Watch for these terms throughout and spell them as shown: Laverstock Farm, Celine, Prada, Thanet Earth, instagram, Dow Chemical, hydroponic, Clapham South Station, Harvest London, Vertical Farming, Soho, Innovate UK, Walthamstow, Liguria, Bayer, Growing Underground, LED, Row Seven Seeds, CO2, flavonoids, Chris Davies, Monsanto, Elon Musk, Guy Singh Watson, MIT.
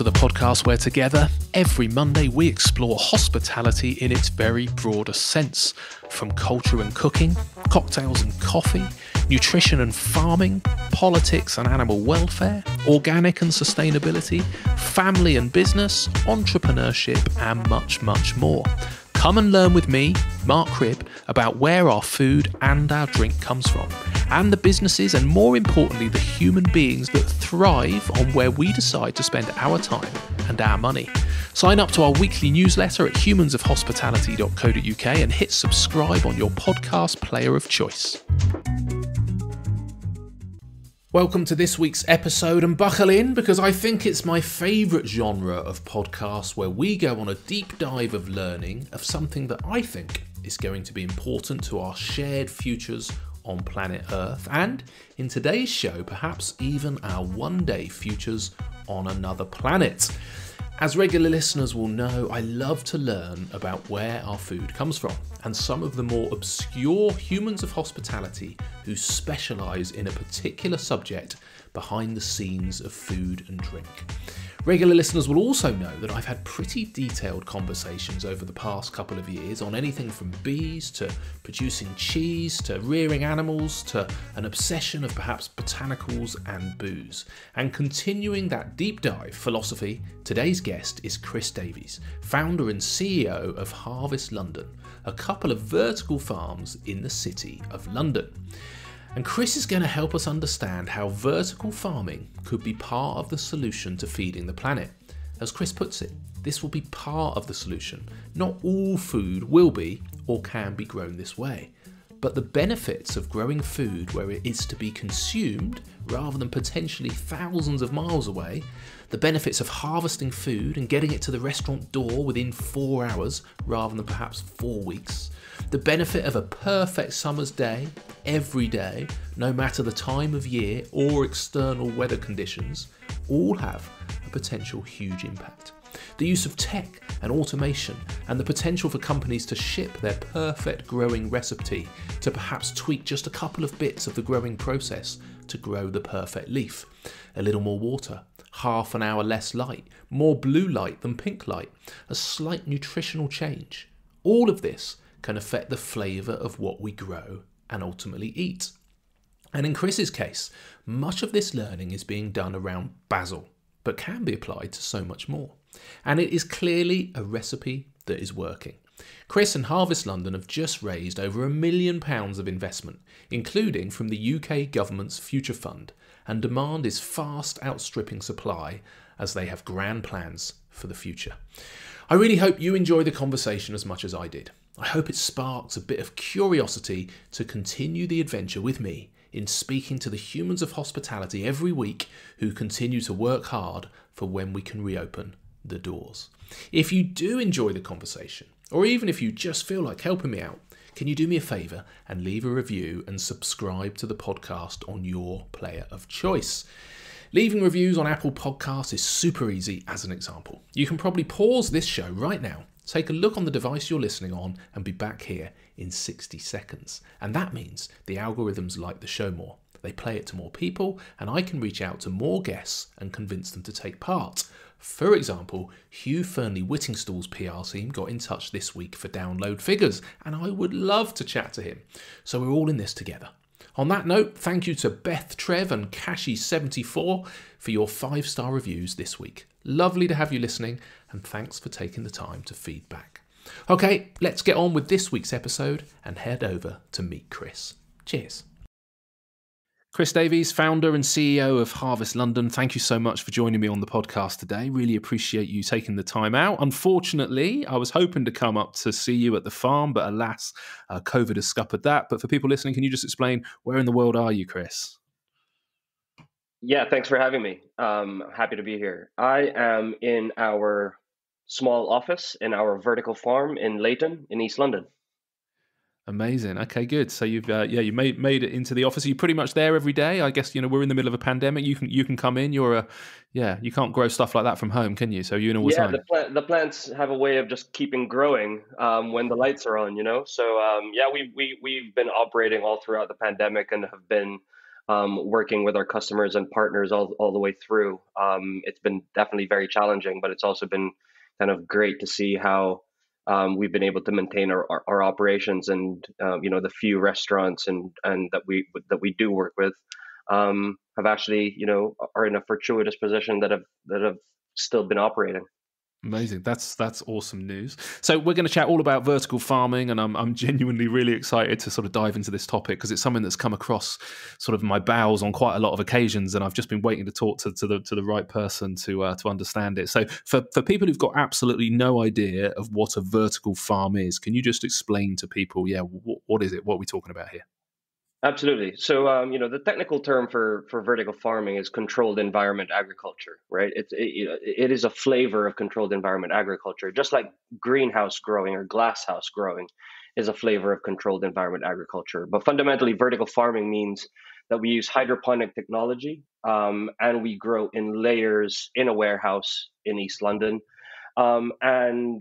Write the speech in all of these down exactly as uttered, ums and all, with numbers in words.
to the podcast where together, every Monday, we explore hospitality in its very broadest sense, from culture and cooking, cocktails and coffee, nutrition and farming, politics and animal welfare, organic and sustainability, family and business, entrepreneurship, and much, much more. Come and learn with me, Mark Ribb, about where our food and our drink comes from, and the businesses and, more importantly, the human beings that thrive on where we decide to spend our time and our money. Sign up to our weekly newsletter at humans of hospitality dot co dot U K and hit subscribe on your podcast player of choice. Welcome to this week's episode, and buckle in because I think it's my favourite genre of podcasts, where we go on a deep dive of learning of something that I think is going to be important to our shared futures on planet Earth, and in today's show, perhaps even our one-day futures on another planet. As regular listeners will know, I love to learn about where our food comes from, and some of the more obscure humans of hospitality who specialise in a particular subject behind the scenes of food and drink. Regular listeners will also know that I've had pretty detailed conversations over the past couple of years on anything from bees to producing cheese to rearing animals to an obsession of perhaps botanicals and booze. And continuing that deep dive philosophy, today's guest is Chris Davies, founder and C E O of Harvest London, a couple of vertical farms in the City of London. And Chris is going to help us understand how vertical farming could be part of the solution to feeding the planet. As Chris puts it, this will be part of the solution. Not all food will be or can be grown this way, but the benefits of growing food where it is to be consumed rather than potentially thousands of miles away, the benefits of harvesting food and getting it to the restaurant door within four hours rather than perhaps four weeks, the benefit of a perfect summer's day every day, no matter the time of year or external weather conditions, all have a potential huge impact. The use of tech and automation, and the potential for companies to ship their perfect growing recipe to perhaps tweak just a couple of bits of the growing process to grow the perfect leaf. A little more water, half an hour less light, more blue light than pink light, a slight nutritional change. All of this can affect the flavour of what we grow and ultimately eat. And in Chris's case, much of this learning is being done around basil, but can be applied to so much more. And it is clearly a recipe that is working. Chris and Harvest London have just raised over a million pounds of investment, including from the U K government's Future Fund, and demand is fast outstripping supply as they have grand plans for the future. I really hope you enjoy the conversation as much as I did. I hope it sparks a bit of curiosity to continue the adventure with me in speaking to the humans of hospitality every week who continue to work hard for when we can reopen the doors. If you do enjoy the conversation, or even if you just feel like helping me out, can you do me a favour and leave a review and subscribe to the podcast on your player of choice? Leaving reviews on Apple Podcasts is super easy, as an example. You can probably pause this show right now, take a look on the device you're listening on, and be back here in sixty seconds. And that means the algorithms like the show more. They play it to more people, and I can reach out to more guests and convince them to take part. For example, Hugh Fernley-Whittingstall's P R team got in touch this week for download figures, and I would love to chat to him. So we're all in this together. On that note, thank you to Beth Trev and Cashy seventy-four for your five-star reviews this week. Lovely to have you listening, and thanks for taking the time to feedback. Okay, let's get on with this week's episode and head over to meet Chris. Cheers. Chris Davies, founder and C E O of Harvest London, thank you so much for joining me on the podcast today. Really appreciate you taking the time out. Unfortunately, I was hoping to come up to see you at the farm, but alas, uh, COVID has scuppered that. But for people listening, can you just explain, where in the world are you, Chris? Yeah, thanks for having me. Um, happy to be here. I am in our small office in our vertical farm in Leighton in East London. Amazing. Okay, good. So you've uh, yeah, you made made it into the office. Are you pretty much there every day? I guess, you know, we're in the middle of a pandemic. You can you can come in. You're a yeah. You can't grow stuff like that from home, can you? So you're in all the yeah, time. Yeah, the, plant, the plants have a way of just keeping growing um, when the lights are on, you know. So um, yeah, we we we've been operating all throughout the pandemic and have been um, working with our customers and partners all, all the way through. Um, it's been definitely very challenging, but it's also been kind of great to see how um, we've been able to maintain our, our, our operations and, uh, you know, the few restaurants and, and that we that we do work with um, have actually, you know, are in a fortuitous position that have that have still been operating. Amazing. That's that's awesome news. So we're going to chat all about vertical farming, and I'm I'm genuinely really excited to sort of dive into this topic because it's something that's come across sort of my bowels on quite a lot of occasions, and I've just been waiting to talk to, to the to the right person to uh, to understand it. So for, for people who've got absolutely no idea of what a vertical farm is, can you just explain to people, yeah, what, what is it? What are we talking about here? Absolutely. So, um, you know, the technical term for, for vertical farming is controlled environment agriculture, right? It's, it, it is a flavor of controlled environment agriculture, just like greenhouse growing or glasshouse growing is a flavor of controlled environment agriculture. But fundamentally, vertical farming means that we use hydroponic technology um, and we grow in layers in a warehouse in East London. Um, and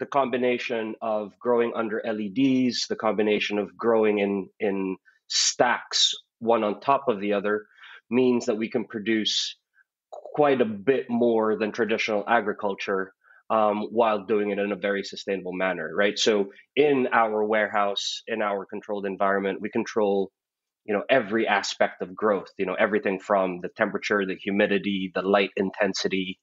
the combination of growing under L E Ds, the combination of growing in in stacks one on top of the other means that we can produce quite a bit more than traditional agriculture um, while doing it in a very sustainable manner, right? So in our warehouse, in our controlled environment, we control, you know, every aspect of growth, you know, everything from the temperature, the humidity, the light intensity,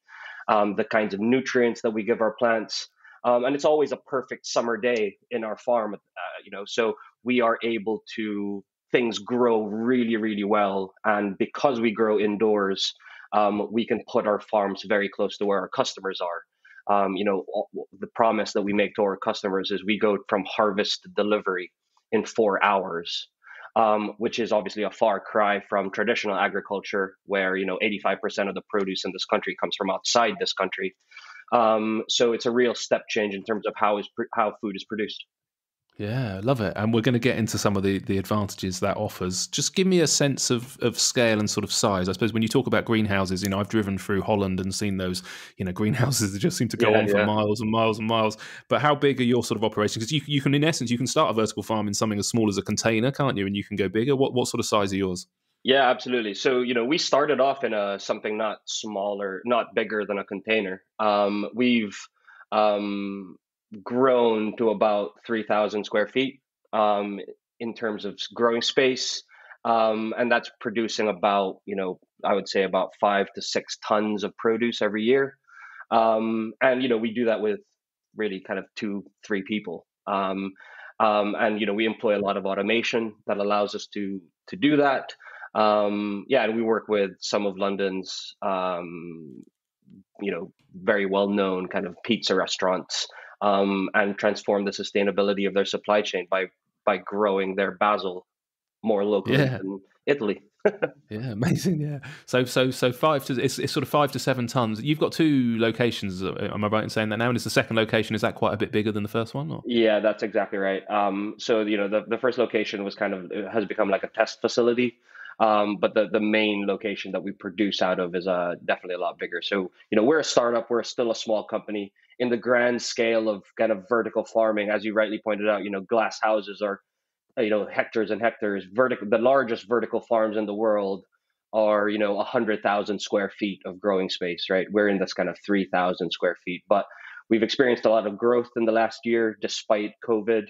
um, the kinds of nutrients that we give our plants. Um, and it's always a perfect summer day in our farm, uh, you know, so we are able to, things grow really, really well. And because we grow indoors, um, we can put our farms very close to where our customers are. Um, you know, all, the promise that we make to our customers is we go from harvest to delivery in four hours, um, which is obviously a far cry from traditional agriculture where, you know, eighty-five percent of the produce in this country comes from outside this country. Um, so it's a real step change in terms of how is how food is produced. Yeah, love it. And we're going to get into some of the, the advantages that offers. Just give me a sense of, of scale and sort of size. I suppose when you talk about greenhouses, you know, I've driven through Holland and seen those, you know, greenhouses that just seem to go yeah, on for yeah. miles and miles and miles. But how big are your sort of operations? Because you, you can, in essence, you can start a vertical farm in something as small as a container, can't you? And you can go bigger. What, what sort of size are yours? Yeah, absolutely. So, you know, we started off in a something not smaller, not bigger than a container. Um, we've um, grown to about three thousand square feet um, in terms of growing space. Um, and that's producing about, you know, I would say about five to six tons of produce every year. Um, and, you know, we do that with really kind of two, three people. Um, um, and, you know, we employ a lot of automation that allows us to to do that. Um, yeah, and we work with some of London's, um, you know, very well-known kind of pizza restaurants um, and transform the sustainability of their supply chain by by growing their basil more locally yeah. than Italy. Yeah, amazing. Yeah, so so so five to it's, it's sort of five to seven tons. You've got two locations. Am I right in saying that now? And is the second location is that quite a bit bigger than the first one? Or? Yeah, that's exactly right. Um, so you know, the the first location was kind of has become like a test facility. Um, but the, the main location that we produce out of is uh, definitely a lot bigger. So, you know, we're a startup. We're still a small company in the grand scale of kind of vertical farming. As you rightly pointed out, you know, glass houses are, you know, hectares and hectares. Vertical, the largest vertical farms in the world are, you know, one hundred thousand square feet of growing space, right? We're in this kind of three thousand square feet. But we've experienced a lot of growth in the last year despite COVID.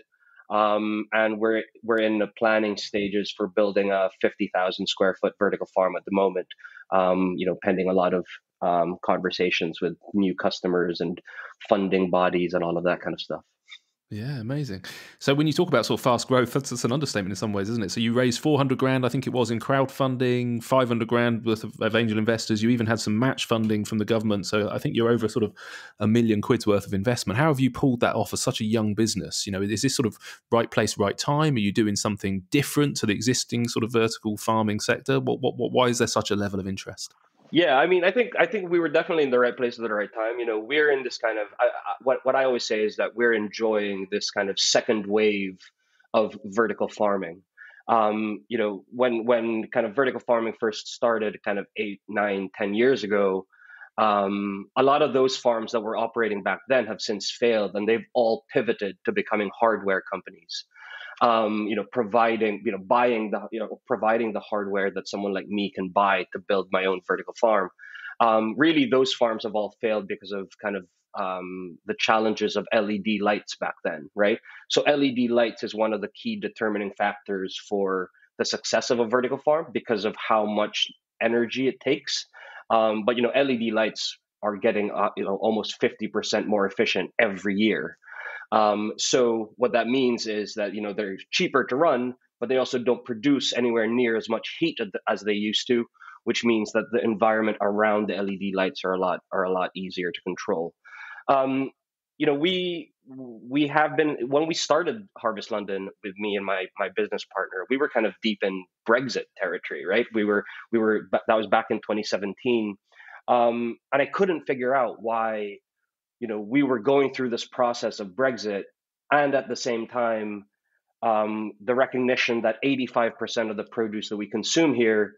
Um, and we're we're in the planning stages for building a fifty thousand square foot vertical farm at the moment, um, you know, pending a lot of um, conversations with new customers and funding bodies and all of that kind of stuff. Yeah, amazing. So when you talk about sort of fast growth, that's, that's an understatement in some ways, isn't it? So you raised four hundred grand, I think it was, in crowdfunding, five hundred grand worth of, of angel investors. You even had some match funding from the government. So I think you're over sort of a million quid's worth of investment. How have you pulled that off as such a young business? You know, is this sort of right place, right time? Are you doing something different to the existing sort of vertical farming sector? What, what, what, why is there such a level of interest? Yeah, I mean, I think I think we were definitely in the right place at the right time. You know, we're in this kind of I, I, what what I always say is that we're enjoying this kind of second wave of vertical farming. Um, you know, when when kind of vertical farming first started, kind of eight, nine, ten years ago, um, a lot of those farms that were operating back then have since failed, and they've all pivoted to becoming hardware companies. um, you know, providing, you know, buying the, you know, providing the hardware that someone like me can buy to build my own vertical farm. Um, really, those farms have all failed because of kind of um, the challenges of L E D lights back then, right? So L E D lights is one of the key determining factors for the success of a vertical farm because of how much energy it takes. Um, but, you know, L E D lights are getting, uh, you know, almost fifty percent more efficient every year. Um, so what that means is that, you know, they're cheaper to run, but they also don't produce anywhere near as much heat as they used to, which means that the environment around the L E D lights are a lot are a lot easier to control. Um, you know, we we have been, when we started Harvest London with me and my my business partner, we were kind of deep in Brexit territory, right? We were we were that was back in twenty seventeen, um, and I couldn't figure out why, you know, we were going through this process of Brexit, and at the same time, um, the recognition that eighty-five percent of the produce that we consume here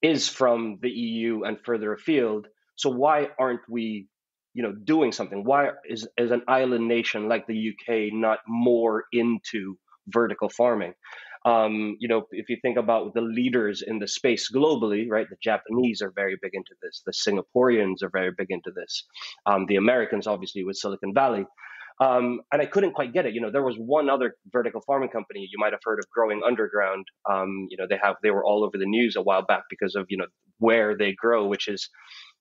is from the E U and further afield. So why aren't we, you know, doing something? Why is, is an island nation like the U K not more into vertical farming? Um, you know, if you think about the leaders in the space globally, right? The Japanese are very big into this. The Singaporeans are very big into this. Um, the Americans, obviously, with Silicon Valley. Um, and I couldn't quite get it. You know, there was one other vertical farming company you might have heard of, Growing Underground. Um, you know, they have they were all over the news a while back because of, you know, where they grow, which is,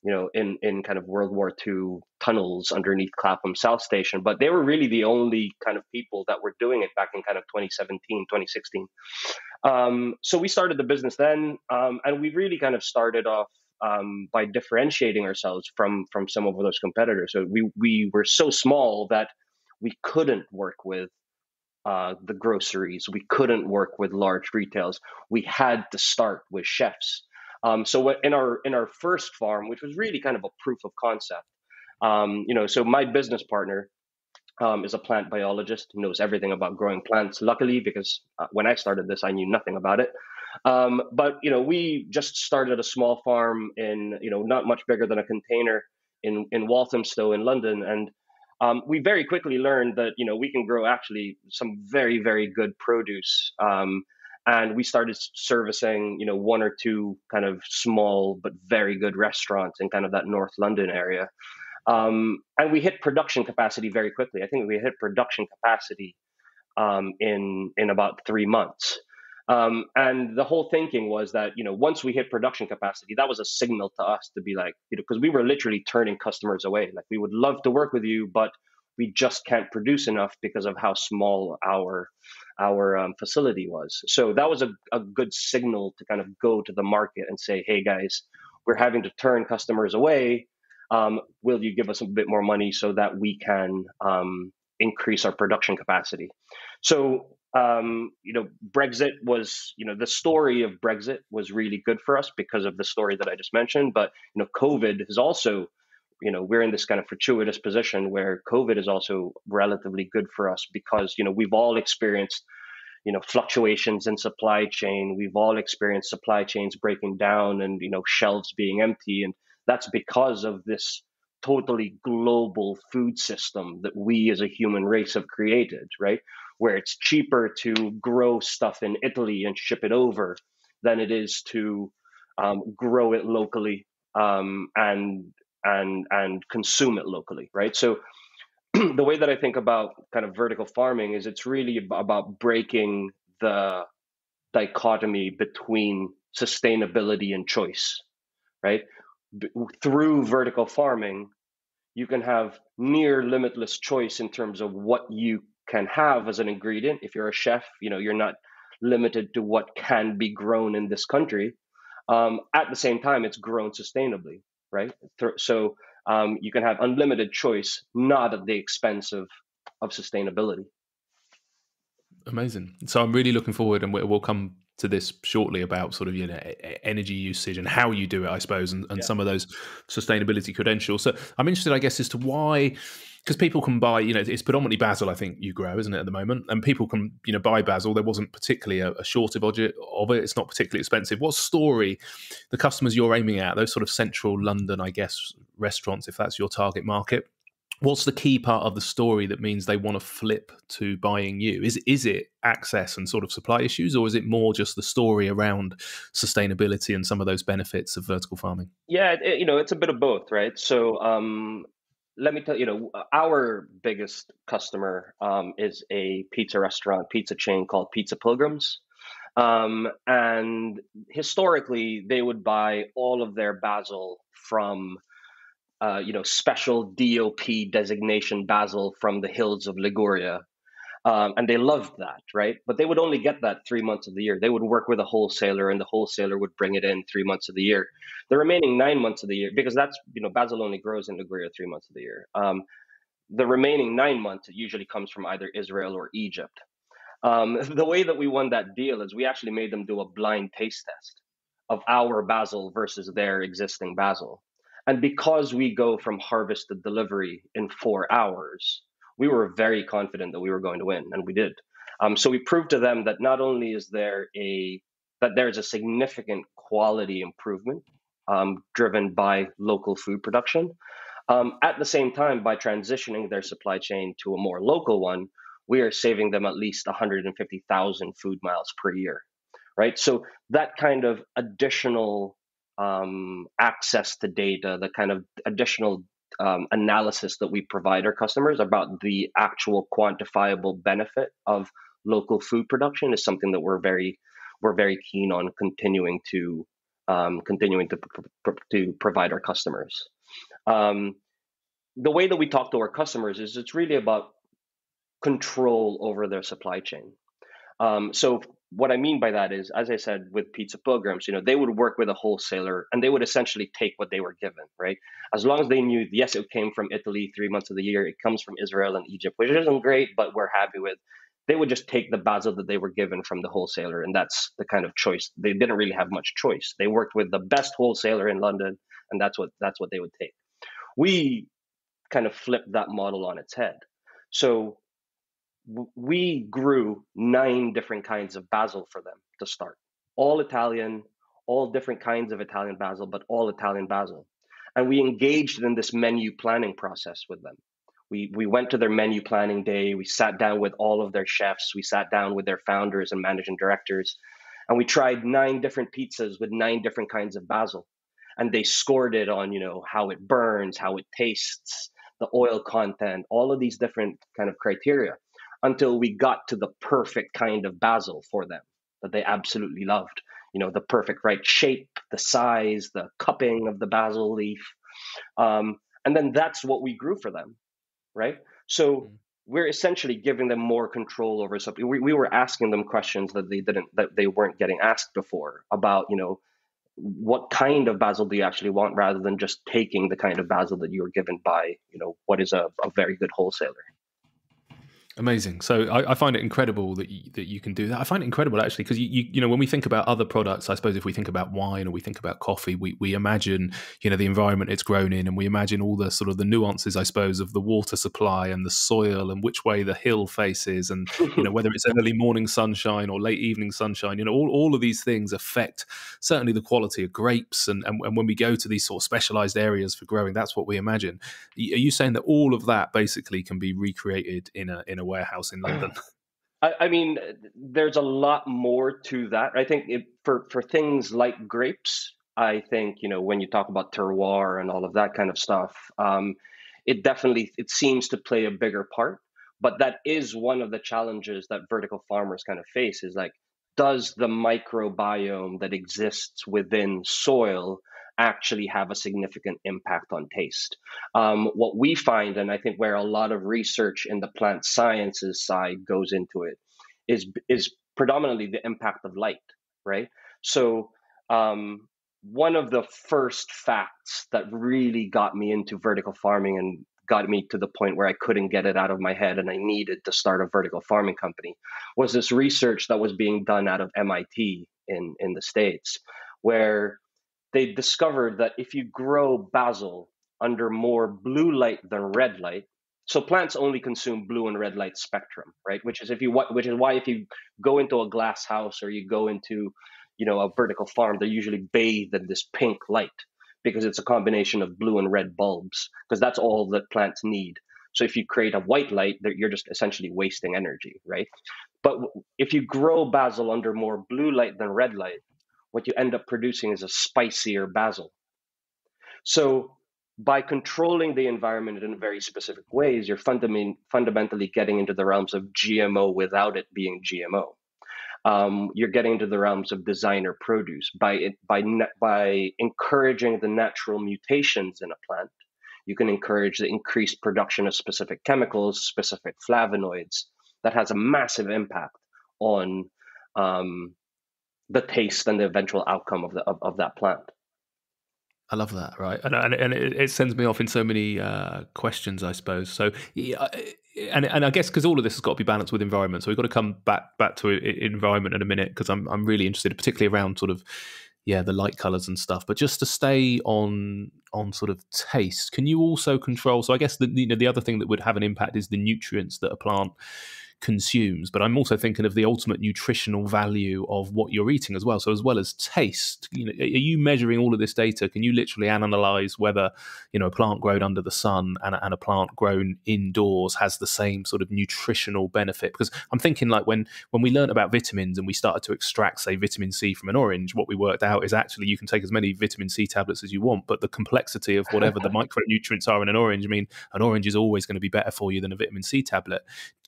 you know, in in kind of World War Two tunnels underneath Clapham South Station. But they were really the only kind of people that were doing it back in kind of twenty seventeen, twenty sixteen. Um, so we started the business then, um, and we really kind of started off um, by differentiating ourselves from from some of those competitors. So we we were so small that we couldn't work with uh, the groceries. We couldn't work with large retails. We had to start with chefs. Um, so in our in our first farm, which was really kind of a proof of concept, um, you know, so my business partner um, is a plant biologist, knows everything about growing plants, luckily, because uh, when I started this, I knew nothing about it. Um, but, you know, we just started a small farm in, you know, not much bigger than a container in, in Walthamstow in London. And Um, we very quickly learned that, you know, we can grow actually some very, very good produce. Um, and we started servicing, you know, one or two kind of small but very good restaurants in kind of that North London area. Um, and we hit production capacity very quickly. I think we hit production capacity um, in in about three months. Um, and the whole thinking was that, you know, once we hit production capacity, that was a signal to us to be like, you know, because we were literally turning customers away. Like, we would love to work with you, but we just can't produce enough because of how small our our um, facility was. So that was a, a good signal to kind of go to the market and say, hey, guys, we're having to turn customers away. Um, will you give us a bit more money so that we can um, increase our production capacity? So Um, you know, Brexit was, you know, the story of Brexit was really good for us because of the story that I just mentioned. But, you know, COVID is also, you know, we're in this kind of fortuitous position where COVID is also relatively good for us because, you know, we've all experienced, you know, fluctuations in supply chain. We've all experienced supply chains breaking down and, you know, shelves being empty. And that's because of this totally global food system that we as a human race have created, right? Where it's cheaper to grow stuff in Italy and ship it over than it is to um, grow it locally um, and and and consume it locally, right? So the way that I think about kind of vertical farming is it's really about breaking the dichotomy between sustainability and choice, right? B- through vertical farming, you can have near limitless choice in terms of what you can have as an ingredient. If you're a chef, you know, you're not limited to what can be grown in this country. Um, at the same time, it's grown sustainably, right? So um, you can have unlimited choice, not at the expense of, of sustainability. Amazing. So I'm really looking forward, and we'll come to this shortly about sort of, you know, energy usage and how you do it, I suppose, and, and yeah. some of those sustainability credentials. So I'm interested, I guess, as to why, because people can buy, you know, it's predominantly basil, I think, you grow, isn't it, at the moment? And people can, you know, buy basil. There wasn't particularly a, a shortage of it. It's not particularly expensive. What story, the customers you're aiming at, those sort of central London, I guess, restaurants, if that's your target market, what's the key part of the story that means they want to flip to buying you? Is, is it access and sort of supply issues, or is it more just the story around sustainability and some of those benefits of vertical farming? Yeah, it, you know, it's a bit of both, right? So um, let me tell you, you know, our biggest customer um, is a pizza restaurant, pizza chain called Pizza Pilgrims. Um, and historically, they would buy all of their basil from Uh, you know, special D O P designation basil from the hills of Liguria. Um, and they loved that, right? But they would only get that three months of the year. They would work with a wholesaler, and the wholesaler would bring it in three months of the year. The remaining nine months of the year, because that's, you know, basil only grows in Liguria three months of the year. Um, the remaining nine months, it usually comes from either Israel or Egypt. Um, the way that we won that deal is we actually made them do a blind taste test of our basil versus their existing basil. And because we go from harvest to delivery in four hours, we were very confident that we were going to win, and we did. Um, so we proved to them that not only is there a that there is a significant quality improvement um, driven by local food production, um, at the same time by transitioning their supply chain to a more local one, we are saving them at least one hundred fifty thousand food miles per year, right? So that kind of additional Um, access to data, the kind of additional um, analysis that we provide our customers about the actual quantifiable benefit of local food production is something that we're very we're very keen on continuing to um, continuing to to provide our customers. Um, the way that we talk to our customers is it's really about control over their supply chain. Um, so. What I mean by that is, as I said, with Pizza Pilgrims, you know, they would work with a wholesaler and they would essentially take what they were given, right? As long as they knew, yes, it came from Italy three months of the year, it comes from Israel and Egypt, which isn't great, but we're happy with, they would just take the basil that they were given from the wholesaler. And that's the kind of choice. They didn't really have much choice. They worked with the best wholesaler in London, and that's what that's what they would take. We kind of flipped that model on its head. So we grew nine different kinds of basil for them to start. All Italian, all different kinds of Italian basil, but all Italian basil. And we engaged in this menu planning process with them. We we went to their menu planning day. We sat down with all of their chefs. We sat down with their founders and managing directors. And we tried nine different pizzas with nine different kinds of basil. And they scored it on, you know, how it burns, how it tastes, the oil content, all of these different kind of criteria, until we got to the perfect kind of basil for them that they absolutely loved. You know, the perfect right shape, the size, the cupping of the basil leaf. Um, and then that's what we grew for them, right? So we're essentially giving them more control over something. We, we were asking them questions that they didn't, that they weren't getting asked before about, you know, what kind of basil do you actually want, rather than just taking the kind of basil that you were given by, you know, what is a, a very good wholesaler. Amazing. So I, I find it incredible that you, that you can do that. I find it incredible, actually, because you, you you know, when we think about other products, I suppose if we think about wine or we think about coffee, we we imagine, you know, the environment it's grown in, and we imagine all the sort of the nuances, I suppose, of the water supply and the soil and which way the hill faces, and you know, whether it's early morning sunshine or late evening sunshine. You know, all, all of these things affect certainly the quality of grapes, and, and and when we go to these sort of specialized areas for growing, that's what we imagine. Are you saying that all of that basically can be recreated in a in a warehouse in London? I, I mean, there's a lot more to that. I think it, for, for things like grapes, I think, you know, when you talk about terroir and all of that kind of stuff, um, it definitely, it seems to play a bigger part. But that is one of the challenges that vertical farmers kind of face, is like, does the microbiome that exists within soil actually have a significant impact on taste? Um, what we find, and I think where a lot of research in the plant sciences side goes into it, is is predominantly the impact of light, right? So um, one of the first facts that really got me into vertical farming and got me to the point where I couldn't get it out of my head and I needed to start a vertical farming company was this research that was being done out of M I T in, in the States, where they discovered that if you grow basil under more blue light than red light, so plants only consume blue and red light spectrum, right? Which is if you which is why if you go into a glass house or you go into, you know, a vertical farm, they're usually bathed in this pink light because it's a combination of blue and red bulbs, because that's all that plants need. So if you create a white light, you're just essentially wasting energy, right? But if you grow basil under more blue light than red light, what you end up producing is a spicier basil. So by controlling the environment in very specific ways, you're fundament- fundamentally getting into the realms of G M O without it being G M O. Um, you're getting into the realms of designer produce. By, it, by, by encouraging the natural mutations in a plant, you can encourage the increased production of specific chemicals, specific flavonoids. That has a massive impact on um, the taste and the eventual outcome of, the, of, of that plant. I love that, right? And, and, and it, it sends me off in so many uh, questions, I suppose. So, and and I guess because all of this has got to be balanced with environment, so we've got to come back back to environment in a minute because I'm I'm really interested, particularly around sort of yeah the light colours and stuff. But just to stay on on sort of taste, can you also control? So I guess the you know the other thing that would have an impact is the nutrients that a plant consumes, but I'm also thinking of the ultimate nutritional value of what you're eating as well. So as well as taste, you know, are you measuring all of this data? Can you literally analyze whether, you know, a plant grown under the sun and, and a plant grown indoors has the same sort of nutritional benefit? Because I'm thinking like when when we learned about vitamins and we started to extract, say, vitamin C from an orange, what we worked out is actually you can take as many vitamin C tablets as you want, but the complexity of whatever the micronutrients are in an orange, I mean, an orange is always going to be better for you than a vitamin C tablet.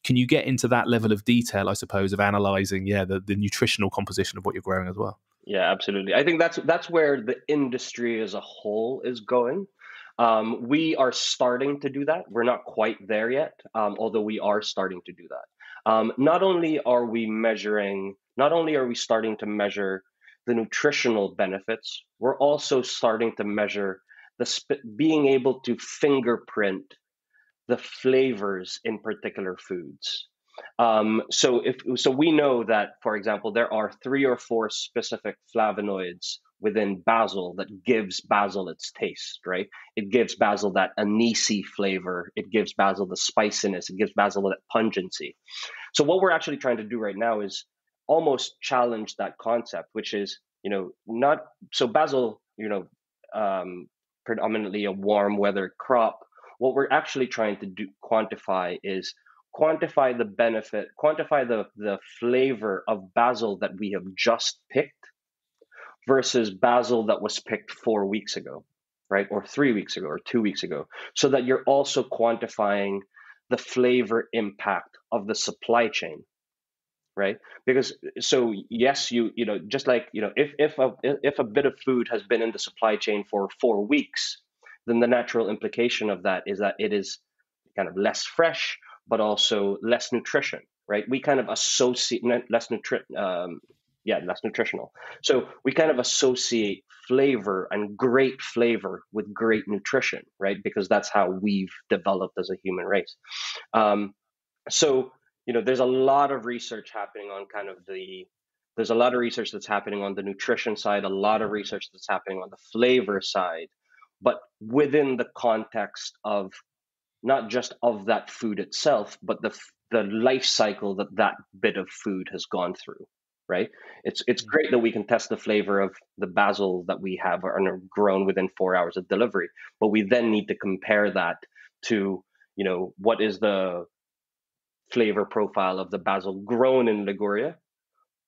Can you get into that level of detail, I suppose, of analysing, yeah, the, the nutritional composition of what you're growing as well? Yeah, absolutely. I think that's that's where the industry as a whole is going. Um, we are starting to do that. We're not quite there yet, um, although we are starting to do that. Um, not only are we measuring, not only are we starting to measure the nutritional benefits, we're also starting to measure the sp- being able to fingerprint the flavors in particular foods. Um, so if so we know that, for example, there are three or four specific flavonoids within basil that gives basil its taste, right? It gives basil that anisey flavor. It gives basil the spiciness. It gives basil that pungency. So what we're actually trying to do right now is almost challenge that concept, which is, you know, not, so basil, you know, um, predominantly a warm weather crop. What we're actually trying to do quantify is quantify the benefit, quantify the, the flavor of basil that we have just picked versus basil that was picked four weeks ago, right? Or three weeks ago or two weeks ago, so that you're also quantifying the flavor impact of the supply chain, right? Because so yes, you, you know, just like, you know, if, if, a, if a bit of food has been in the supply chain for four weeks, then the natural implication of that is that it is kind of less fresh, but also less nutrition, right? We kind of associate less nutri, um, yeah, less nutritional. So we kind of associate flavor and great flavor with great nutrition, right? Because that's how we've developed as a human race. Um, so you know, there's a lot of research happening on kind of the there's a lot of research that's happening on the nutrition side, a lot of research that's happening on the flavor side, but within the context of not just of that food itself, but the the life cycle that that bit of food has gone through, right? It's it's great that we can test the flavor of the basil that we have and are grown within four hours of delivery, but we then need to compare that to, you know, what is the flavor profile of the basil grown in Liguria,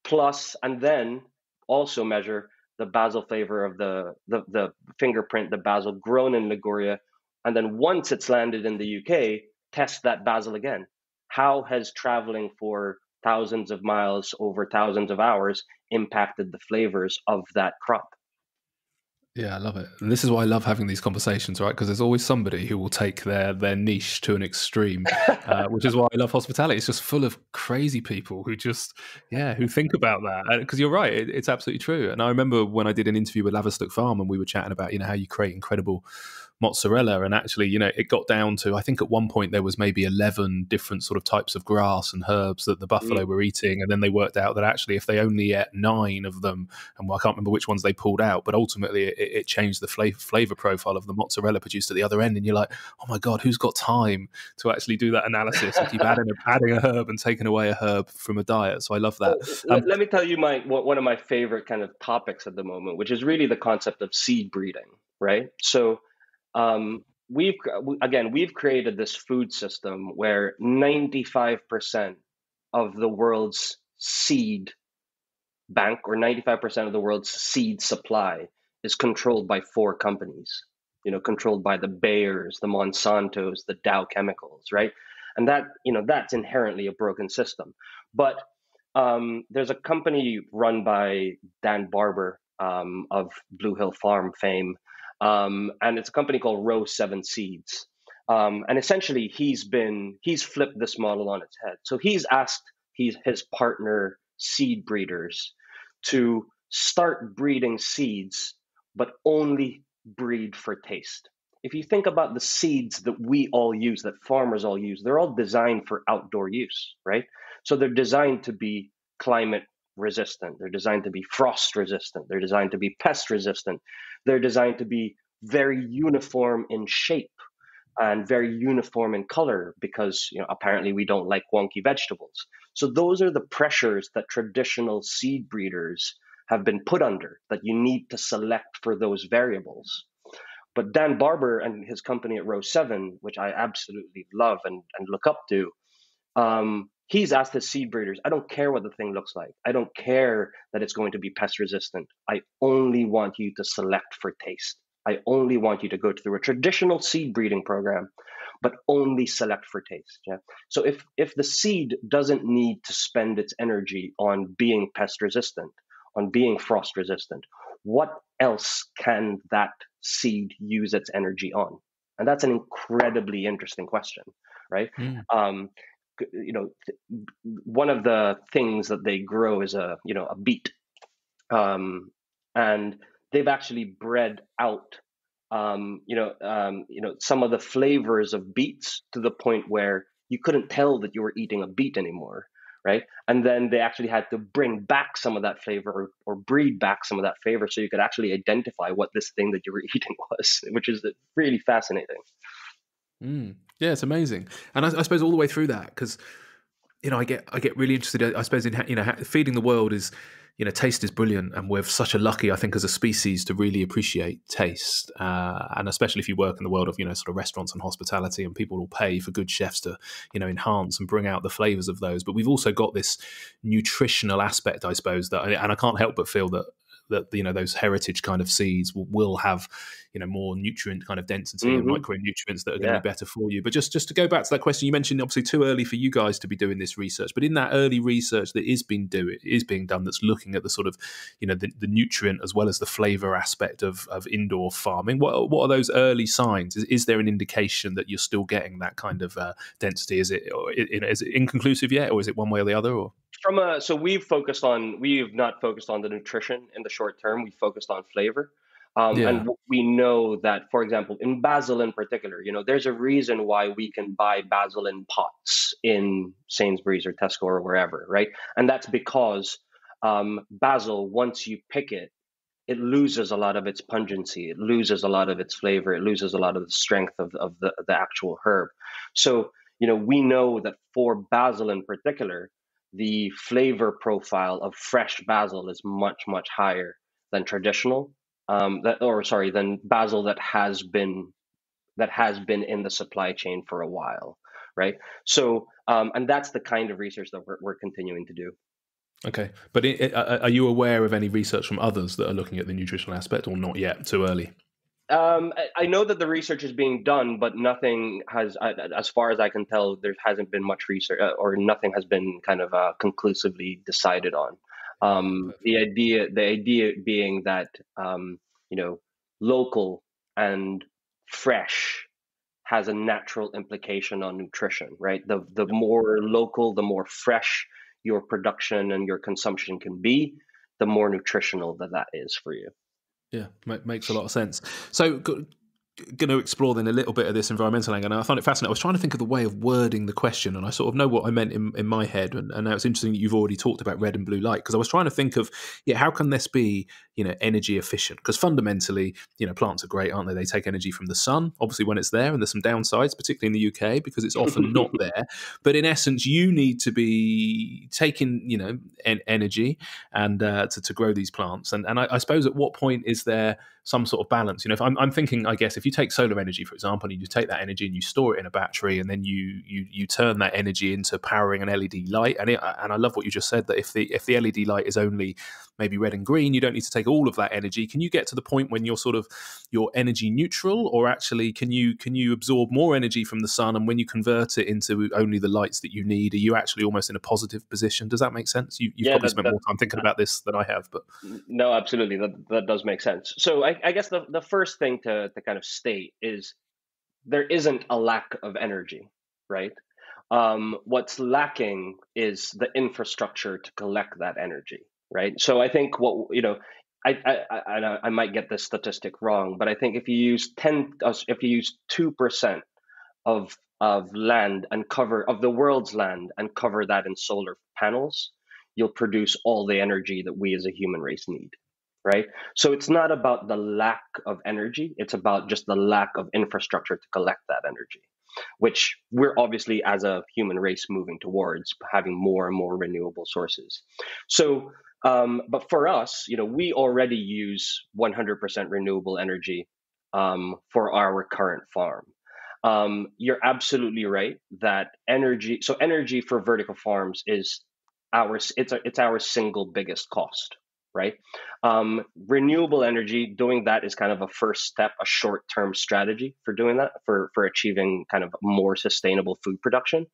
plus, and then also measure the basil flavor of the, the the fingerprint, the basil grown in Liguria. And then once it's landed in the U K, test that basil again. How has traveling for thousands of miles over thousands of hours impacted the flavors of that crop? Yeah, I love it. And this is why I love having these conversations, right? Because there's always somebody who will take their their niche to an extreme, uh, which is why I love hospitality. It's just full of crazy people who just, yeah, who think about that. Because you're right, it, it's absolutely true. And I remember when I did an interview with Laverstock Farm and we were chatting about, you know, how you create incredible mozzarella, and actually, you know, it got down to, I think at one point there was maybe eleven different sort of types of grass and herbs that the buffalo mm. were eating, and then they worked out that actually if they only ate nine of them, and well, I can't remember which ones they pulled out, but ultimately it, it changed the flavor, flavor profile of the mozzarella produced at the other end. And you're like, oh my god, who's got time to actually do that analysis and keep adding, adding a herb and taking away a herb from a diet? So I love that. Well, um, let me tell you my one of my favorite kind of topics at the moment, which is really the concept of seed breeding, right? So Um, we've, again, we've created this food system where ninety-five percent of the world's seed bank or ninety-five percent of the world's seed supply is controlled by four companies, you know, controlled by the Bayers, the Monsantos, the Dow Chemicals, right? And that, you know, that's inherently a broken system. But um, there's a company run by Dan Barber um, of Blue Hill Farm fame, um, and it's a company called Row Seven Seeds. Um, and essentially, he's been he's flipped this model on its head. So he's asked he's, his partner seed breeders to start breeding seeds, but only breed for taste. If you think about the seeds that we all use, that farmers all use, they're all designed for outdoor use, right? So they're designed to be climate resistant. They're designed to be frost resistant. They're designed to be pest resistant. They're designed to be very uniform in shape and very uniform in color because, you know, apparently we don't like wonky vegetables. So those are the pressures that traditional seed breeders have been put under, that you need to select for those variables. But Dan Barber and his company at Row Seven, which I absolutely love and, and look up to, um, he's asked his seed breeders, I don't care what the thing looks like. I don't care that it's going to be pest resistant. I only want you to select for taste. I only want you to go through a traditional seed breeding program, but only select for taste. Yeah? So if, if the seed doesn't need to spend its energy on being pest resistant, on being frost resistant, what else can that seed use its energy on? And that's an incredibly interesting question, right? Mm. Um, you know, one of the things that they grow is a, you know, a beet. Um, and they've actually bred out, um, you know, um, you know, some of the flavors of beets to the point where you couldn't tell that you were eating a beet anymore. Right. And then they actually had to bring back some of that flavor or breed back some of that flavor so you could actually identify what this thing that you were eating was, which is really fascinating. Mm. Yeah, it's amazing. And I, I suppose all the way through that, because, you know, I get I get really interested, I suppose, in, you know, feeding the world is, you know, taste is brilliant. And we're such a lucky, I think, as a species to really appreciate taste. Uh, and especially if you work in the world of, you know, sort of restaurants and hospitality, and people will pay for good chefs to, you know, enhance and bring out the flavors of those. But we've also got this nutritional aspect, I suppose, that, and I can't help but feel that, that, you know, those heritage kind of seeds will, will have, you know, more nutrient kind of density mm-hmm. and micronutrients that are yeah. going to be better for you. But just, just to go back to that question, you mentioned obviously too early for you guys to be doing this research, but in that early research that is being, do, is being done, that's looking at the sort of, you know, the, the nutrient as well as the flavour aspect of, of indoor farming, what, what are those early signs? Is, is there an indication that you're still getting that kind of uh, density? Is it, or, is it inconclusive yet, or is it one way or the other? Or? From a, so we've focused on, we've not focused on the nutrition in the short term. We focused on flavor. Um, yeah. And we know that, for example, in basil in particular, you know, there's a reason why we can buy basil in pots in Sainsbury's or Tesco or wherever, right? And that's because um, basil, once you pick it, it loses a lot of its pungency. It loses a lot of its flavor. It loses a lot of the strength of, of the, the actual herb. So, you know, we know that for basil in particular, the flavor profile of fresh basil is much, much higher than traditional, um, that, or sorry, than basil that has been that has been in the supply chain for a while, right? So, um, and that's the kind of research that we're, we're continuing to do. Okay, but it, it, are you aware of any research from others that are looking at the nutritional aspect, or not yet? Too early. Um, I know that the research is being done, but nothing has, as far as I can tell, there hasn't been much research, or nothing has been kind of uh, conclusively decided on. Um, the idea, the idea being that um, you know, local and fresh has a natural implication on nutrition, right? The the more local, the more fresh your production and your consumption can be, the more nutritional that that is for you. Yeah, makes a lot of sense. So going to explore then a little bit of this environmental angle. Now, I find it fascinating. I was trying to think of the way of wording the question, and I sort of know what I meant in, in my head. And, and now it's interesting that you've already talked about red and blue light, because I was trying to think of, yeah, how can this be, you know, energy efficient. Because fundamentally, you know, plants are great, aren't they? They take energy from the sun, obviously, when it's there, and there's some downsides, particularly in the U K, because it's often not there. But in essence, you need to be taking, you know, en energy and uh, to, to grow these plants. And, and I, I suppose at what point is there some sort of balance? You know, if I'm, I'm thinking, I guess, if you take solar energy, for example, and you take that energy and you store it in a battery, and then you you you turn that energy into powering an L E D light. And it, and I love what you just said, that if the if the L E D light is only maybe red and green, you don't need to take all of that energy. Can you get to the point when you're sort of you're energy neutral, or actually can you can you absorb more energy from the sun, and when you convert it into only the lights that you need, are you actually almost in a positive position? Does that make sense? You, you've yeah, probably that, spent that, more time thinking that, about this than I have, but no, absolutely, that that does make sense. So I, I guess the the first thing to to kind of state is there isn't a lack of energy, right? Um, what's lacking is the infrastructure to collect that energy, right? So I think what, you know, I I, I, I might get this statistic wrong, but I think if you use ten, if you use two percent of of land and cover of the world's land and cover that in solar panels, you'll produce all the energy that we as a human race need, right? So it's not about the lack of energy; it's about just the lack of infrastructure to collect that energy, which we're obviously as a human race moving towards having more and more renewable sources. So, um, but for us, you know, we already use one hundred percent renewable energy um, for our current farm. Um, you're absolutely right that energy, so energy for vertical farms is our, it's, a, it's our single biggest cost, right? Um, renewable energy, doing that is kind of a first step, a short-term strategy for doing that, for, for achieving kind of more sustainable food production.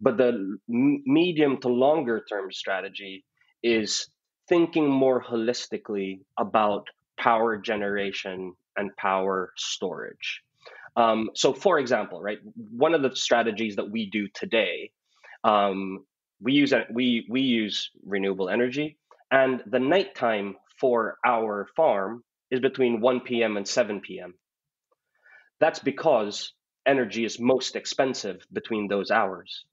But the medium to longer-term strategy is thinking more holistically about power generation and power storage. Um, so for example, right, one of the strategies that we do today, um, we use, we, we use renewable energy. And the nighttime for our farm is between one P M and seven P M That's because energy is most expensive between those hours.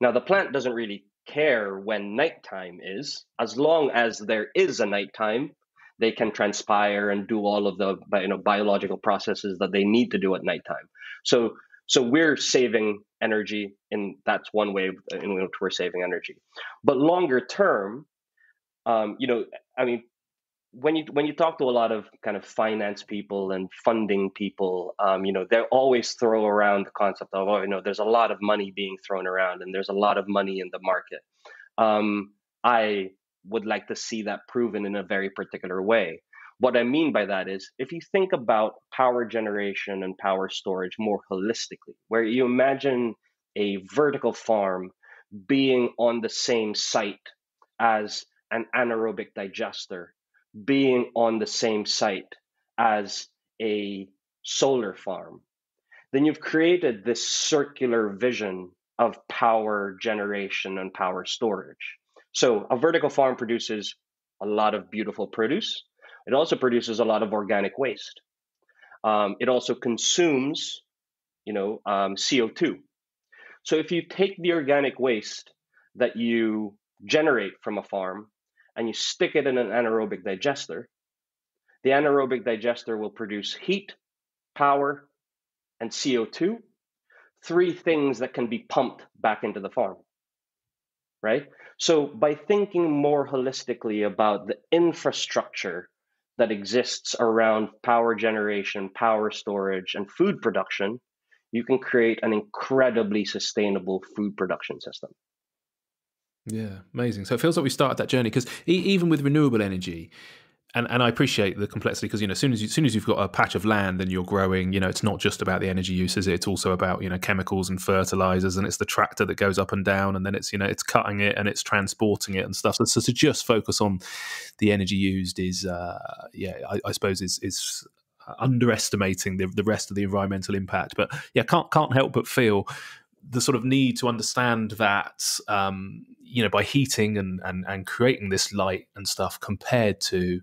Now, the plant doesn't really care when nighttime is. As long as there is a nighttime, they can transpire and do all of the you know, biological processes that they need to do at nighttime. So, so we're saving energy, and that's one way in which we're saving energy. But longer term, Um, you know, I mean, when you when you talk to a lot of kind of finance people and funding people, um, you know, they always throw around the concept of, oh, you know, there's a lot of money being thrown around and there's a lot of money in the market. Um, I would like to see that proven in a very particular way. What I mean by that is if you think about power generation and power storage more holistically, where you imagine a vertical farm being on the same site as an anaerobic digester, being on the same site as a solar farm, then you've created this circular vision of power generation and power storage. So a vertical farm produces a lot of beautiful produce. It also produces a lot of organic waste. Um, it also consumes, you know, um, C O two. So if you take the organic waste that you generate from a farm, and you stick it in an anaerobic digester, the anaerobic digester will produce heat, power, and C O two, three things that can be pumped back into the farm, right? So by thinking more holistically about the infrastructure that exists around power generation, power storage, and food production, you can create an incredibly sustainable food production system. Yeah, amazing. So it feels like we started that journey, because e even with renewable energy, and, and I appreciate the complexity, because, you know, as soon as, you, as soon as you've got a patch of land and you're growing, you know, it's not just about the energy use, is it? It's also about, you know, chemicals and fertilizers, and it's the tractor that goes up and down, and then it's, you know, it's cutting it and it's transporting it and stuff. So, so to just focus on the energy used is, uh, yeah, I, I suppose is is underestimating the, the rest of the environmental impact. But yeah, can't can't help but feel the sort of need to understand that, um, you know, by heating and, and, and creating this light and stuff compared to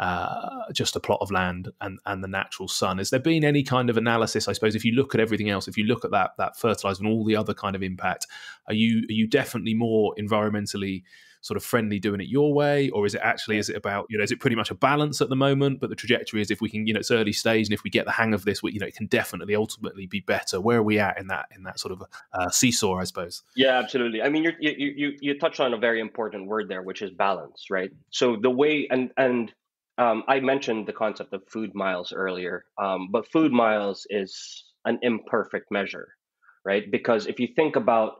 uh, just a plot of land and, and the natural sun. Has there been any kind of analysis, I suppose, if you look at everything else, if you look at that, that fertilizer and all the other kind of impact, are you, are you definitely more environmentally sort of friendly doing it your way, or is it actually, is it about, you know, is it pretty much a balance at the moment, but the trajectory is if we can, you know, it's early stage, and if we get the hang of this, we, you know, it can definitely ultimately be better. Where are we at in that in that sort of uh, seesaw, I suppose? Yeah, absolutely. I mean, you're, you you you touched on a very important word there, which is balance, right? So the way, and and um, I mentioned the concept of food miles earlier, um, but food miles is an imperfect measure, right? Because if you think about